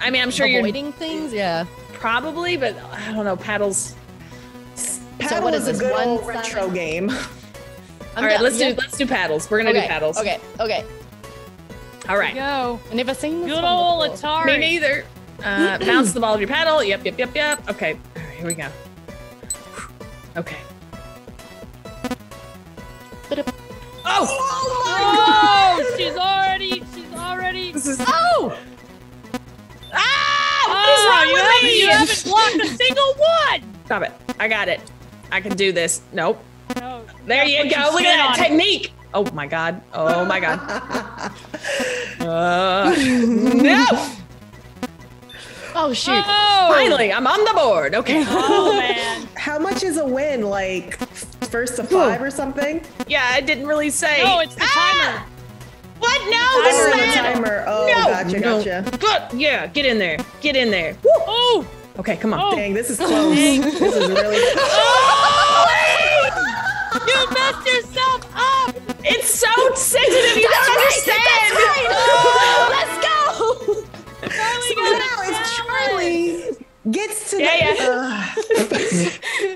I mean, I'm sure avoiding you're avoiding things. Yeah. Probably, but I don't know. Paddles. Paddle so what is, is a good old retro seven? game. I'm All right, done. let's yeah. do let's do paddles. We're gonna okay. do paddles. Okay. Okay. All right. Go. I never seen this good one old before. Atari. Me neither. Uh, bounce the ball of your paddle. Yep. Yep. Yep. Yep. Okay. All right. Here we go. Okay. Oh! Oh my oh, God! She's already, she's already. This is. Oh! Ah! What is wrong oh, with you me? You haven't blocked a single one. Stop it! I got it. I can do this. Nope. No. There you go. You Look at that technique. Oh my God. Oh my God. uh, no! Oh shoot! Oh. Finally, I'm on the board. Okay. Oh man. How much is a win? Like. First to five Ooh. or something? Yeah, I didn't really say. No, it's the ah! timer. What? No, this is the timer. Oh, no. gotcha, gotcha. But, yeah, get in there. Get in there. Woo. Oh. Okay, come on. Oh. Dang, this is close. This is really close. Oh, you messed yourself up. It's so sensitive. You don't understand. Right. Oh. Let's go. Charlie so now it's Charlie. Gets to yeah, the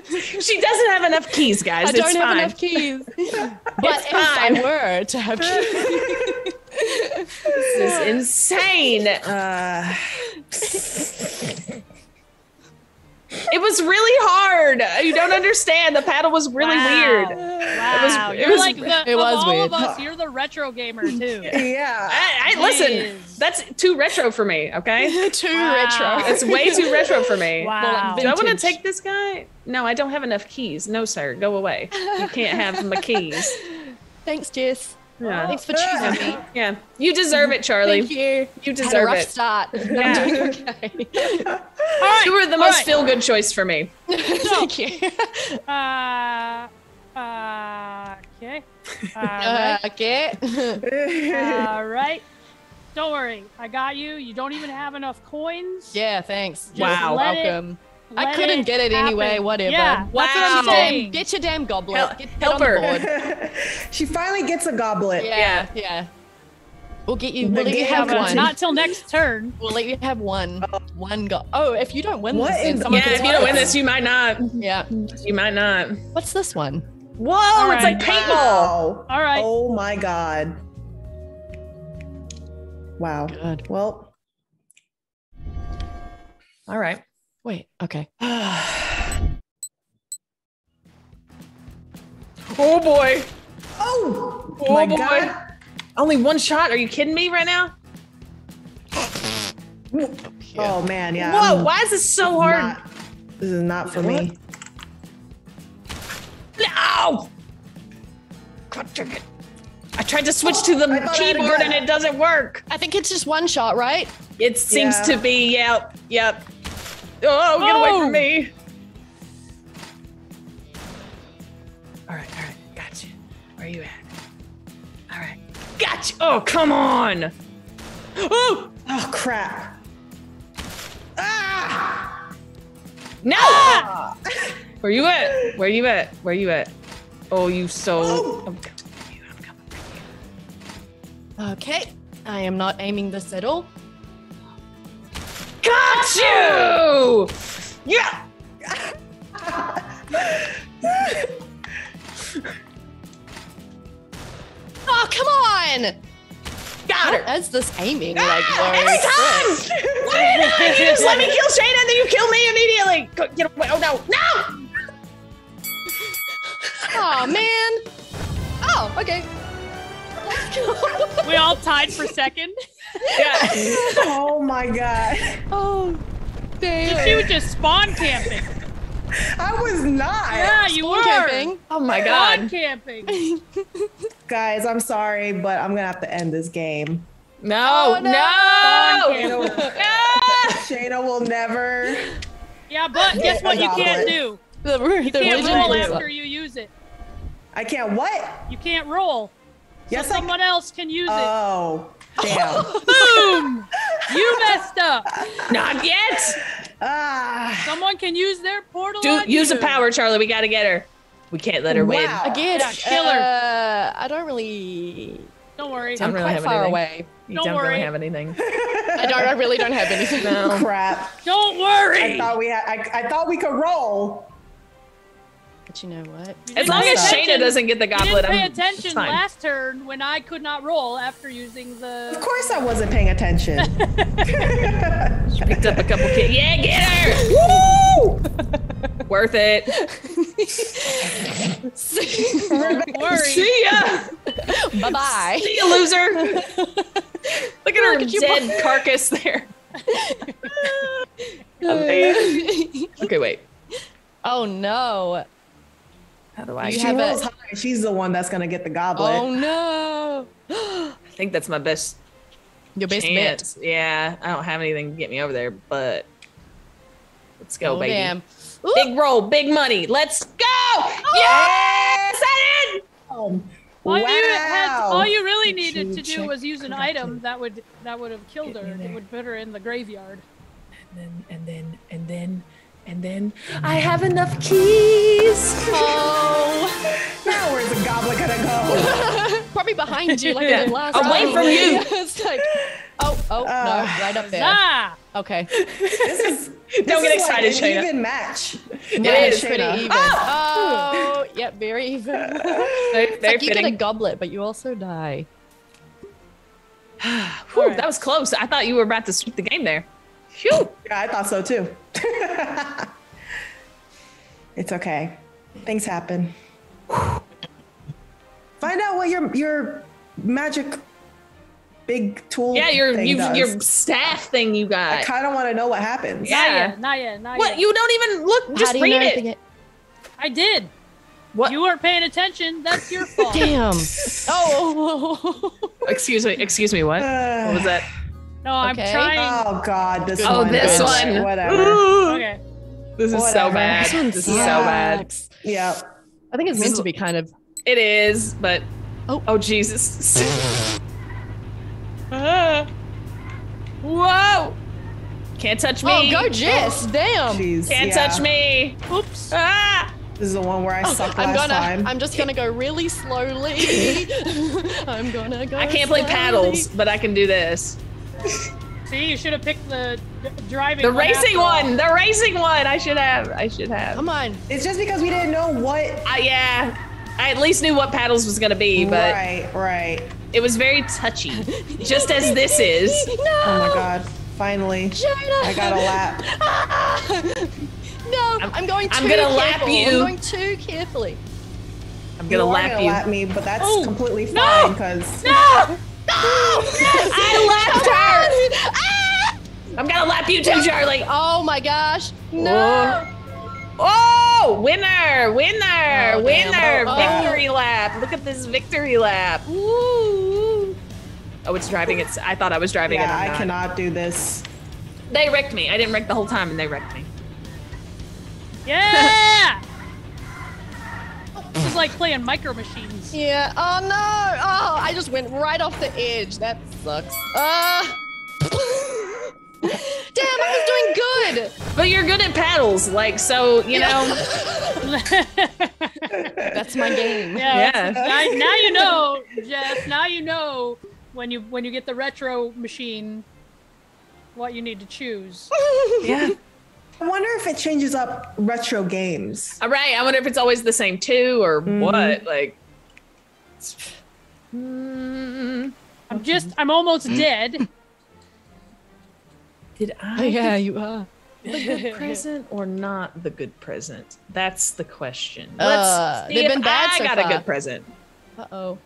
yeah. She doesn't have enough keys, guys. I it's don't fine. have enough keys. But it's if fine. I were to have keys. This is insane. Uh, it was really hard. You don't understand. The paddle was really wow. weird. Wow. It was, it was like the, it was of all weird. of us, you're the retro gamer too. Yeah. I, I listen. That's too retro for me. Okay. too wow. retro. It's way too retro for me. Wow. Do I want to take this guy? No, I don't have enough keys. No, sir. Go away. You can't have my keys. Thanks, Jess. Yeah. Thanks for choosing me. Yeah, you deserve it, Charlie. Thank you. You deserve Had a rough it. Start. No, yeah. I'm doing okay. All right. You were the most right. feel-good choice for me. So, Thank you. Uh, uh, okay. All right. Uh, okay. All right. Don't worry, I got you. You don't even have enough coins. Yeah, thanks. Just wow, welcome. It, I couldn't it get it happen. anyway. Whatever. Yeah, wow. That's what I'm saying. Get your damn goblet. Hel get, help get on her. The board. She finally gets a goblet. Yeah, yeah. yeah. We'll get you. We'll let you have one. Not till next turn. We'll let you have one. Oh. One go. Oh, if you don't win what this, then yeah. If you don't us. win this, you might not. Yeah. You might not. What's this one? Whoa! All it's right. like paintball. Wow. All right. Oh my God. Wow. Good. Well. All right. Wait. Okay. Oh boy. Oh. Oh my boy. God. Only one shot? Are you kidding me right now? Oh man, yeah. Whoa, why is this so hard? Not, this is not for me. No! God dang it. I tried to switch oh, to the keyboard and it doesn't work. I think it's just one shot, right? It seems yeah. to be, yep, yep. Oh, get oh. away from me. All right, all right, gotcha. Where are you at? All right. Gotcha! Oh, come on! Oh! Oh, crap. Ah! No! Ah! Where you at? Where you at? Where you at? Oh, you so... Oh. I'm coming for you. I'm coming for you. Okay. I am not aiming this at all. Got you! Yeah! Oh, come on! Got her. That's this aiming ah, like every time. Why did you just let me kill Shayna and then you kill me immediately? Go, get away! Oh no! No! Oh man! Oh, okay. We all tied for second. Yeah. Oh my god. Oh, damn. She was just spawn camping. I was not. Yeah, you were. Camping. Oh my god. Spawn camping. Guys, I'm sorry, but I'm gonna have to end this game. No, oh, no, no. Shayna, will, Shayna will never. Yeah, but guess what? You can't do. The, the you can't roll after you use it. I can't what? You can't roll. Yes, so someone I... else can use it. Oh, damn. Boom! You messed up. Not yet. Uh, someone can use their portal. Do, on use you. the power, Charlie. We got to get her. We can't let her wow. win. Again, yeah, kill her. Uh, I don't really. Don't worry. Don't I'm really quite far anything. away. You don't, don't worry. really have anything. I don't. I really don't have anything. No. Crap. Don't worry. I thought we had. I, I thought we could roll. But you know what? You as long as Shayna doesn't get the goblet, I'm fine. I didn't pay attention last turn when I could not roll after using the... Of course I wasn't paying attention. She picked up a couple kids. Yeah, get her! Woo! Worth it. See ya! Bye-bye. See ya, loser! Look at oh, her look at dead carcass there. Okay, wait. Oh no! How do I? You she rolls a... high. She's the one that's gonna get the goblet. Oh no! I think that's my best. Your best chance. Bet. Yeah, I don't have anything to get me over there, but let's go, oh, baby. Damn. Big roll, big money. Let's go! Oh! Yes, I did. Oh. All, wow. you had, all you really needed you to do was use an item that would that would have killed her. It would put her in the graveyard. And then and then and then. And then I have enough keys. Oh, now where's the goblet gonna go? Probably behind you, like yeah. last away time. from you. It's like, oh, oh uh, no, right up there. Ah. Okay. This is. This Don't get is excited, like an Shayna. Even match. It yeah, is Shayna. pretty even. Oh, oh yep, yeah, very even. They, like you get a goblet, but you also die. Whew, right. That was close. I thought you were about to sweep the game there. Phew. Yeah, I thought so too. It's okay. Things happen. Find out what your your magic big tool. Yeah, your thing you, does. your staff thing you got. I kind of want to know what happens. Yeah, not yet. Not yet. Not what yet. You don't even look. Just read it. it. I did. What? You weren't paying attention. That's your fault. Damn. Oh. Excuse me. Excuse me. What? Uh, what was that? No, okay. I'm trying. Oh god, this oh, one. Oh, this bitch. one. Whatever. Ooh. Okay. This is Whatever. so bad. This, this is so bad. Yeah. I think it's this meant is... to be kind of. It is, but. Oh, oh Jesus. uh-huh. Whoa! Can't touch me. Oh, go Jess! Oh. Damn. Jeez, Can't yeah. touch me. Oops. Ah! This is the one where I sucked oh, last gonna, time. I'm just gonna go really slowly. I'm gonna go. I can't slowly. play paddles, but I can do this. See, you should have picked the driving. The one racing one. The racing one. I should have. I should have. Come on. It's just because we didn't know what. Uh, yeah. I at least knew what paddles was gonna be, but. Right. Right. It was very touchy, just as this is. No. Oh my god! Finally. Shayna. I got a lap. No, I'm, I'm going. Too I'm gonna careful. lap you. I'm going too carefully. I'm gonna you lap gonna you. Lap me, but that's oh, completely fine because. No. no! No! Yes! I lapped her! Ah! I'm gonna lap you too, Charlie! Oh my gosh! No! Oh! oh winner! Winner! Oh, winner! Oh, victory oh. lap! Look at this victory lap! Woo! Oh, it's driving. It's. I thought I was driving yeah, it. I not. cannot do this. They wrecked me. I didn't wreck the whole time, and they wrecked me. Yeah! This is like playing Micro Machines. Yeah. Oh no! Oh, I just went right off the edge. That sucks. Ah! Uh... Damn, I was doing good. But you're good at paddles, like so. You yeah. know. That's my game. Yeah. yeah. Now, now you know, Jess. Now you know when you when you get the retro machine, what you need to choose. Yeah. I wonder if it changes up retro games. All right. I wonder if it's always the same two or mm-hmm. what. Like, mm, I'm just, I'm almost dead. Did I? Oh, yeah, you are. The good present or not the good present? That's the question. Let's uh, see they've if been bad I so got far. a good present. Uh-oh.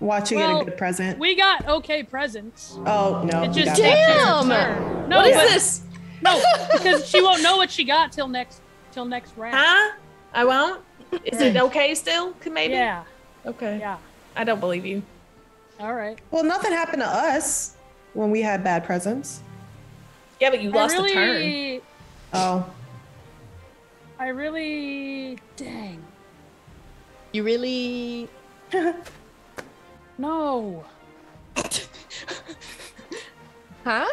Watching well, it a good present. We got okay presents. Oh, no. It just damn! No, what is but, this? No, because she won't know what she got till next till next round. Huh? I won't? Is it okay still? Maybe? Yeah. Okay. Yeah. I don't believe you. All right. Well, nothing happened to us when we had bad presents. Yeah, but you lost I really, a turn. Oh. I really... Dang. You really... No. Huh?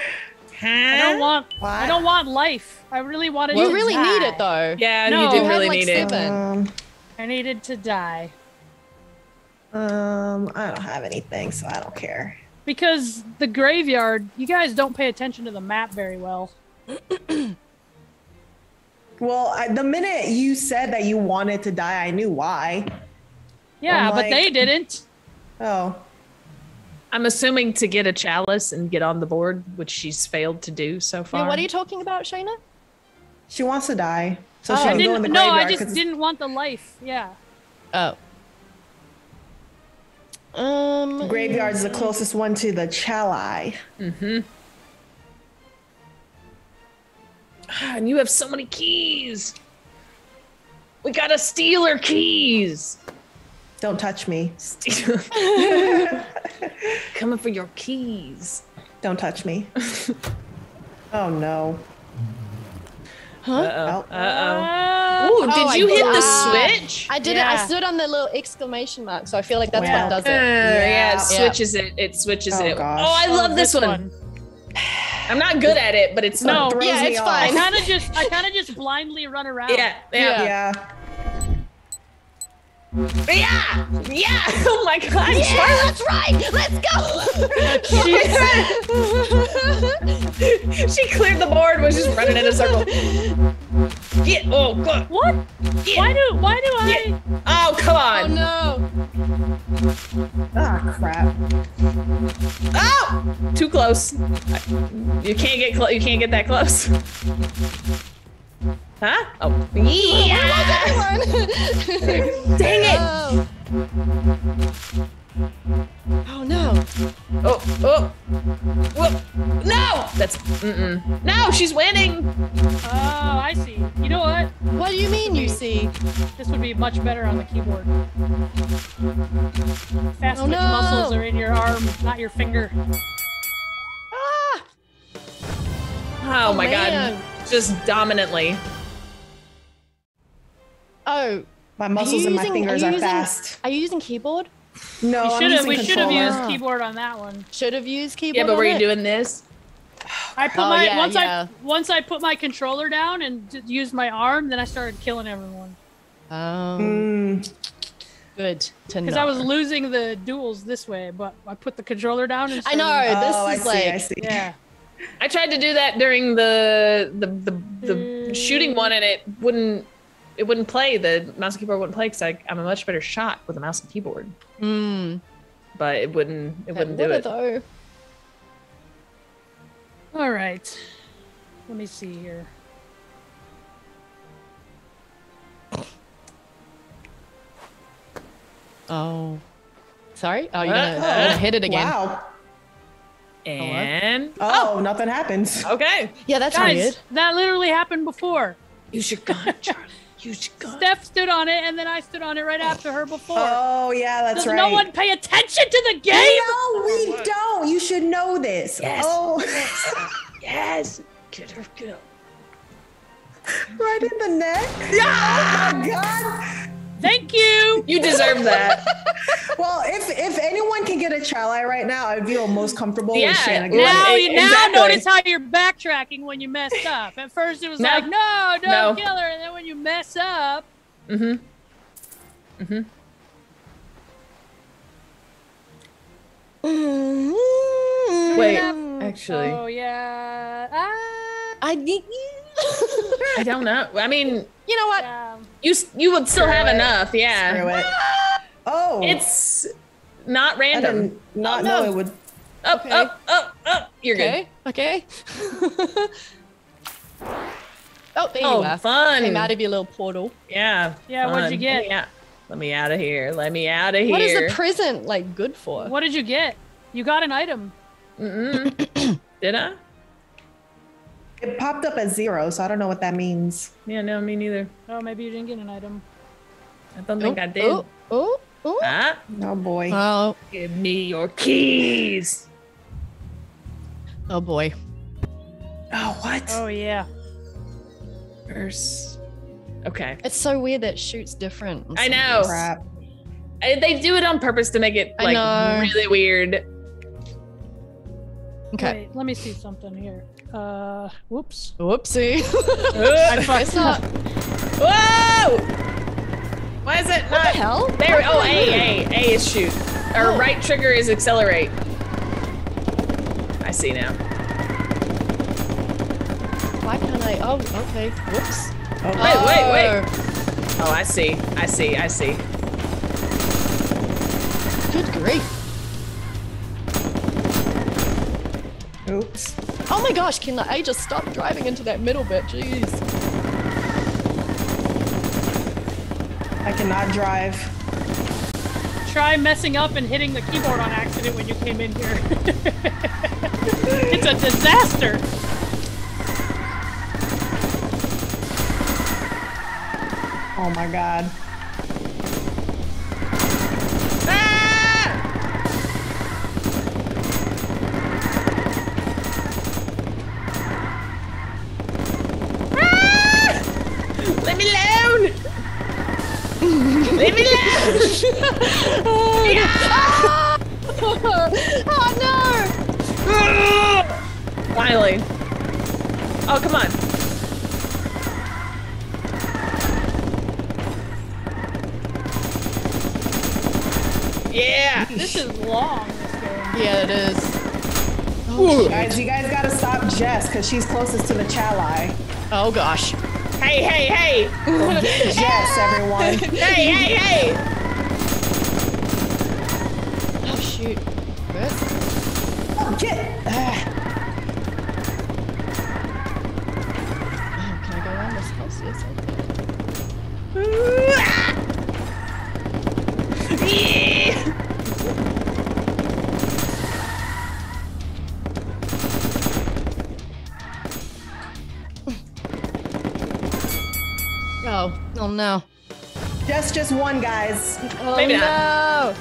I don't want. What? I don't want life. I really wanted. You to really die. need it though. Yeah, no, you did you really like need seven. it. Um, I needed to die. Um, I don't have anything, so I don't care. Because the graveyard, you guys don't pay attention to the map very well. Well, I, the minute you said that you wanted to die, I knew why. Yeah, like, but they didn't. Oh. I'm assuming to get a chalice and get on the board, which she's failed to do so far. Yeah, what are you talking about, Shayna? She wants to die. So oh, she can go in the No, I just didn't want the life. Yeah. Oh. Um, Graveyard's the closest one to the chali. Mm-hmm. Ah, and you have so many keys. We gotta steal her keys. Don't touch me. Steal. Coming for your keys. Don't touch me. Oh no. Huh? Uh-oh. Uh-oh. Ooh, did oh, you I hit did. the switch? I did yeah. it. I stood on the little exclamation mark, so I feel like that's yeah. what does it. Uh, yeah, it switches yeah. it. It switches oh, it. Gosh. Oh, I love oh, this, this one. one. I'm not good at it, but it's no. It yeah, it's fine. I kind of just, I kind of just blindly run around. Yeah, yeah, yeah. Yeah, yeah. Oh my God. Yeah, Charlotte. That's right. Let's go. She cleared the board. Was just running in a circle. Get. Oh God. What? Get. Why do? Why do Get. I? Oh come on. Oh no. Ah oh, crap. Oh, too close. You can't get close. You can't get that close. Huh? Oh, yeah! Dang it! Oh. Oh no! Oh, oh, whoa! No! That's mm-mm. No, she's winning. Oh, I see. You know what? What do you mean you see? This would be much better on the keyboard. Fast twitch oh, no. muscles are in your arm, not your finger. Ah! Oh, oh my man. God! Just dominantly. Oh, my muscles and my fingers are fast. Are you using keyboard? No, I'm using controller. We should have used keyboard on that one. Should have used keyboard. Yeah, but were you doing this? I put my once I once I put my controller down and used my arm, then I started killing everyone. Um, good to know. Because I was losing the duels this way, but I put the controller down. And I know this is like yeah. I tried to do that during the the the the shooting one, and it wouldn't. It wouldn't play. The mouse and keyboard wouldn't play because I'm a much better shot with a mouse and keyboard. Mm. But it wouldn't. It wouldn't do it. Though. All right. Let me see here. Oh, sorry. Oh, you're gonna, oh. You're gonna hit it again. Wow. And oh, oh. nothing happens. Okay. Yeah, that's Guys, weird. That literally happened before. You should go, Charlie. You should go. Steph stood on it, and then I stood on it right after her before. Oh, yeah, that's Does right. Does no one pay attention to the game? No, we oh, don't. You should know this. Yes. Oh. Yes. Yes. Get her, get her. Right in the neck? Yeah. Oh, my God. Thank you. You deserve that. Well, if if anyone can get a chali right now, I feel most comfortable yeah, with Shayna. Now, it, now exactly. notice how you're backtracking when you messed up. At first, it was no. like, no, don't no. kill her. And then when you mess up. Mm-hmm. Mm-hmm. Mm-hmm. Wait, actually. Oh, yeah. Ah. I need you. I don't know. I mean, you know what? Yeah. You you would still Screw have it. enough. Yeah. Screw it. Oh. It's not random. I did not oh, know no. it would. Up, okay. up, up, up. You're okay. good. Okay. Okay. Oh, there oh, you are. fun. Came out of your little portal. Yeah. Yeah. Fun. What'd you get? Yeah. Let me out of here. Let me out of here. What is the prison like good for? What did you get? You got an item. Mm-mm. Did I? It popped up as zero, so I don't know what that means. Yeah, no, me neither. Oh, maybe you didn't get an item. I don't think ooh, I did. Oh, oh, oh. Huh? Oh, boy. Oh. Give me your keys. Oh, boy. Oh, what? Oh, yeah. Verse. Okay. It's so weird that it shoots different. I know. Crap. I, they do it on purpose to make it like really weird. Okay. Wait, let me see something here. Uh, whoops. Whoopsie. I fucked up. Whoa! Why is it not? What the hell? There. What oh, A, A, A is shoot. Our oh. right trigger is accelerate. I see now. Why can't I? Oh, okay. Whoops. Oh. Wait, wait, wait. Oh, I see. I see. I see. Good grief. Oops. Oh my gosh, can I just stop driving into that middle bit? Jeez. I cannot drive. Try messing up and hitting the keyboard on accident when you came in here. It's a disaster. Oh my god. Leave me alone! Oh, yeah. Ah! Oh no! Finally. Oh, come on. Yeah! This is long, this game. Yeah, it is. Oh, guys, you guys gotta stop Jess, because she's closest to the Chali. Oh gosh. Hey, hey, hey! Oh, yes, everyone. Hey, hey, hey! Oh, shoot. What? Oh, get! Uh. Oh, can I go around this house? Yes, I can. Oh no. Just just one, guys. Oh, Maybe no.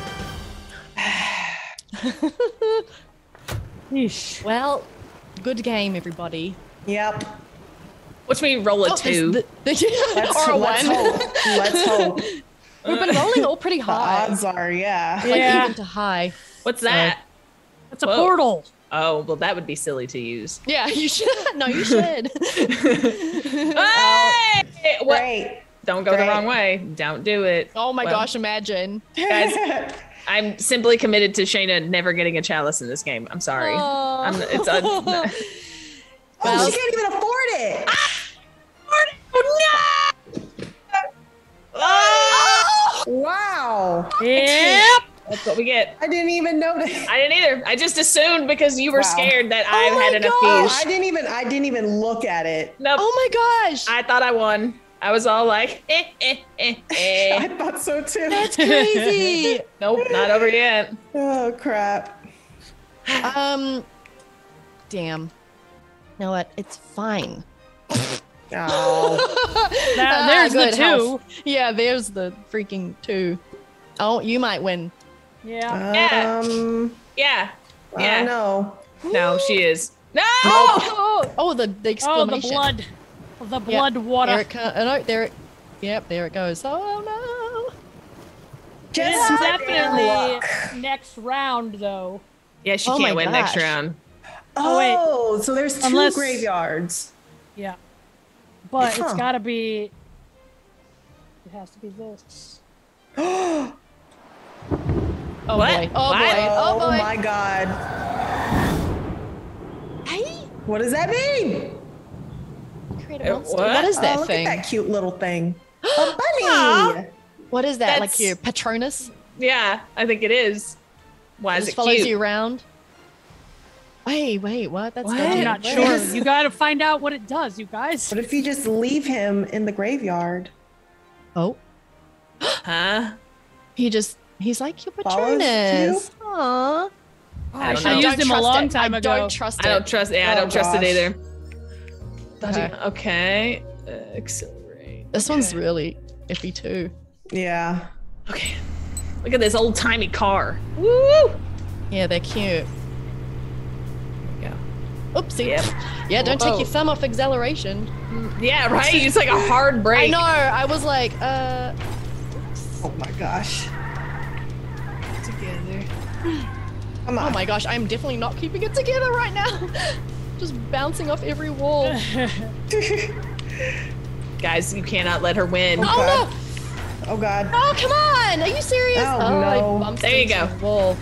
Not. Well, good game, everybody. Yep. Watch me roll a oh, two. The, the, let's, or a let's one. Hope. Let's hope. We've been rolling all pretty high. The odds are, yeah. Like yeah. Even to high. What's that? So, that's a whoa. portal. Oh, well, that would be silly to use. Yeah, you should. No, you should. Hey! Oh, great. Don't go Great. the wrong way. Don't do it. Oh my well, gosh, imagine. Guys, I'm simply committed to Shayna never getting a chalice in this game. I'm sorry. Oh, I'm, it's un oh well, she can't even afford it. Ah, afford it. Oh, no. Oh. Wow. Yep. That's what we get. I didn't even notice. I didn't either. I just assumed because you were wow. scared that I oh had enough gosh. fees. I didn't even I didn't even look at it. Nope. Oh my gosh. I thought I won. I was all like, eh, eh, eh, eh. I thought so too. That's crazy. Nope, not over yet. Oh, crap. Um, damn. You know what? It's fine. Oh. Now, there's ah, the two. Health. Yeah, there's the freaking two. Oh, you might win. Yeah. Um, yeah. Yeah. I don't know. No, she is. No! Oh, oh, the, the exclamation. Oh, the blood. The blood yep. water. There it oh, no, there it. Yep, there it goes. Oh no! Just definitely next round though. Yeah, she oh can't win gosh. next round. Oh, wait. Oh, so there's two Unless, graveyards. Yeah, but huh. it's gotta be. It has to be this. Oh, boy. oh boy! Oh boy! Oh my god! Hey? What does that mean? create a monster. What, what is that oh, look thing? At that cute little thing. A bunny. Aww. What is that? That's... Like your Patronus? Yeah, I think it is. Why it is it follows cute? You around? Wait, wait, what? That's what? I'm not sure. You gotta find out what it does, you guys. What if you just leave him in the graveyard? Oh. Huh? He just, he's like, your Patronus. Aww. I, I should used him a long it. time ago. I don't trust it. I don't trust, yeah, oh, I don't gosh. trust it either. Okay. okay. Uh, accelerate. This okay. one's really iffy too. Yeah. Okay. Look at this old timey car. Woo! Yeah, they're cute. Oopsie. Yep. Yeah, don't Whoa. take your thumb off acceleration. Yeah, right? It's like a hard brake. I know. I was like, uh. Oh my gosh. Together. Come on. Oh my gosh, I'm definitely not keeping it together right now. Just bouncing off every wall. Guys, you cannot let her win. Oh, oh no! Oh god. Oh, come on! Are you serious? Oh, oh no. I bumped there you go. The wall.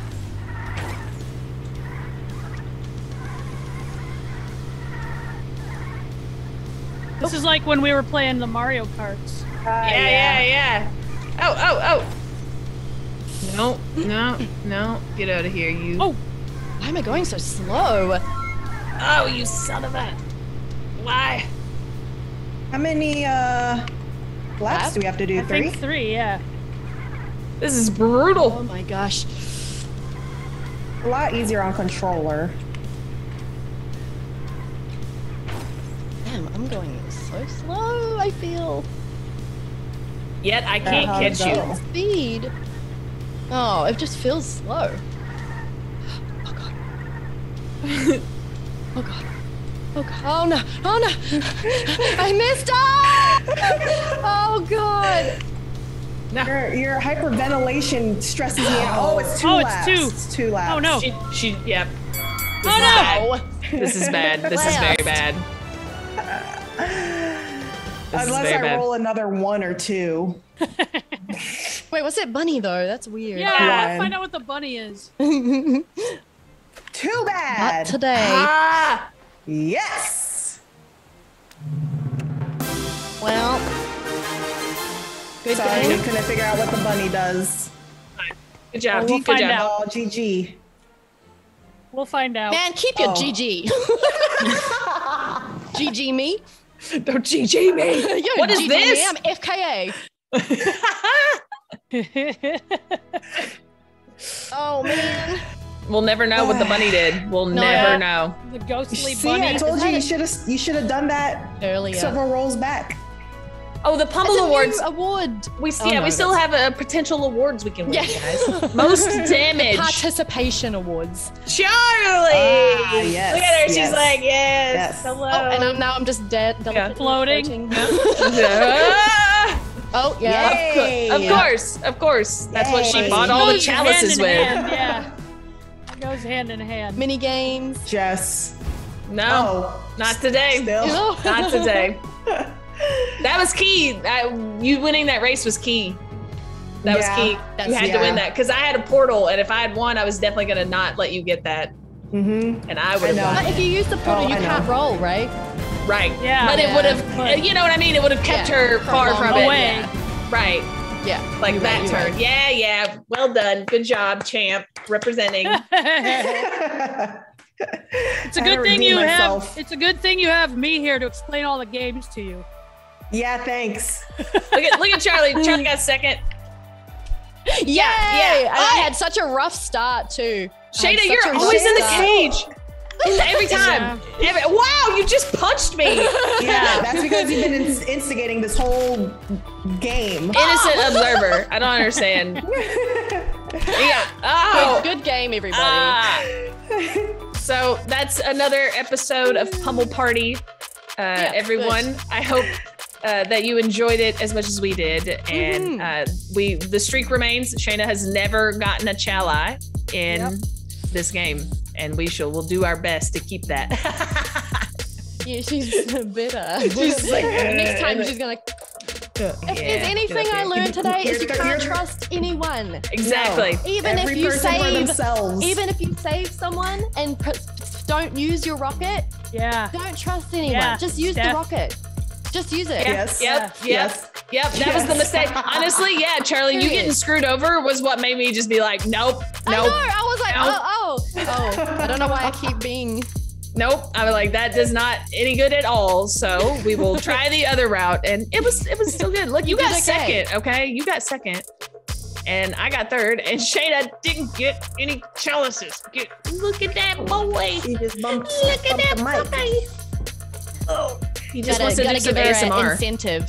This is like when we were playing the Mario Karts. Uh, yeah, yeah, yeah. Oh, oh, oh. No, no, no. Get out of here, you. Oh, why am I going so slow? Oh, you son of a. Why? How many uh, laps do we have to do? I three? Think three, yeah. This is brutal. Oh my gosh. A lot easier on controller. Damn, I'm going so slow, I feel. Yet I can't uh, catch you. Speed. Oh, it just feels slow. Oh god. Oh god. Oh god. Oh no. Oh no. I missed up. Oh god. No. Your, your hyperventilation stresses me out. Oh, it's too loud. Oh, it's too loud. Oh no. She, she, yep. This oh no. This is bad. This Last. is very bad. This Unless I bad. roll another one or two. Wait, what's that bunny though? That's weird. Yeah, let's find out what the bunny is. Too bad. Not today. Ah, yes. Well. Good so thing. we couldn't figure out what the bunny does. Good job. We'll, we'll find job. out. Oh, G G. We'll find out. Man, keep your oh. G G. G G me. Don't G G me. Yo, what is G G this? Me, I'm F K A. Oh, man. We'll never know what the bunny did. We'll no, never know. The ghostly See, bunny. I told you you should have you should have done that earlier. Several rolls back. Oh, the Pummel Awards. Award. We oh, yeah, no, we still have a potential awards we can win, yes. guys. Most damage. Participation awards. Surely. Ah, yes. Look at her. Yes. She's like, yes. yes. Hello. Oh, and I'm, now I'm just dead. Yeah. Floating. floating. Oh yeah. Yay. Of course. Of course. That's Yay. what she bought all the chalices with. Hand, yeah. It goes hand in hand. Mini games. Jess. No. Oh. Not today. Still. Not today. That was key. I, you winning that race was key. That yeah, was key. That's, you had yeah. to win that because I had a portal, and if I had won, I was definitely gonna not let you get that. Mm-hmm. And I would have. If you use the portal, oh, you I can't know. roll, right? Right. Yeah. But yeah. it would have. You know what I mean? It would have kept yeah, her far from it. Away. Yeah. Right. Yeah. Like you that right, turn. Right. Yeah. Yeah. Well done. Good job, champ. Representing. It's a good thing you myself. have. It's a good thing you have me here to explain all the games to you. Yeah, thanks. Look at look at Charlie. Charlie got second. Yeah, yeah. I, I had such a rough start too. Shayna, you're always in the cage. Every time. Yeah. Every, wow, you just punched me. Yeah, that's because you've been in instigating this whole game. Innocent observer. I don't understand. Yeah. Oh, good, good game, everybody. Uh, so that's another episode of Pummel Party. Uh, yeah, everyone, good. I hope uh, that you enjoyed it as much as we did, and mm -hmm. uh, we the streak remains. Shayna has never gotten a chali in yep. this game, and we shall will do our best to keep that. Yeah, she's bitter. She's like, next time she's gonna. If yeah, there's anything I learned today is you can't trust anyone. Exactly. No. Even Every if you save, even if you save someone and don't use your rocket, yeah, don't trust anyone. Yeah. Just use Steph. the rocket. Just use it. Yes. Yep. Yes. Yep. Yes. Yep. That yes. was the mistake. Honestly, yeah, Charlie, you getting screwed over was what made me just be like, nope, nope. I know. I was like, nope. oh, oh, oh. I don't know why I keep being. Nope. I was like, that does not any good at all. So we will try the other route. And it was, it was still good. Look, you, you got second. Okay. okay. You got second. And I got third, and Shayna didn't get any chalices. Get, look at that boy! He just bumped, look at that boy! Oh, he just gotta, wants to do some A S M R. An incentive.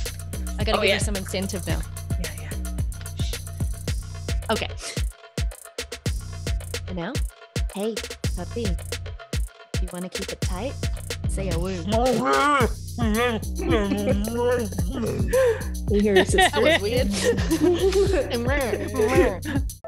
I gotta oh, give yeah. her some incentive now. Yeah, yeah. Okay. And now, hey, puppy, you want to keep it tight? Say a word. He hears his voice.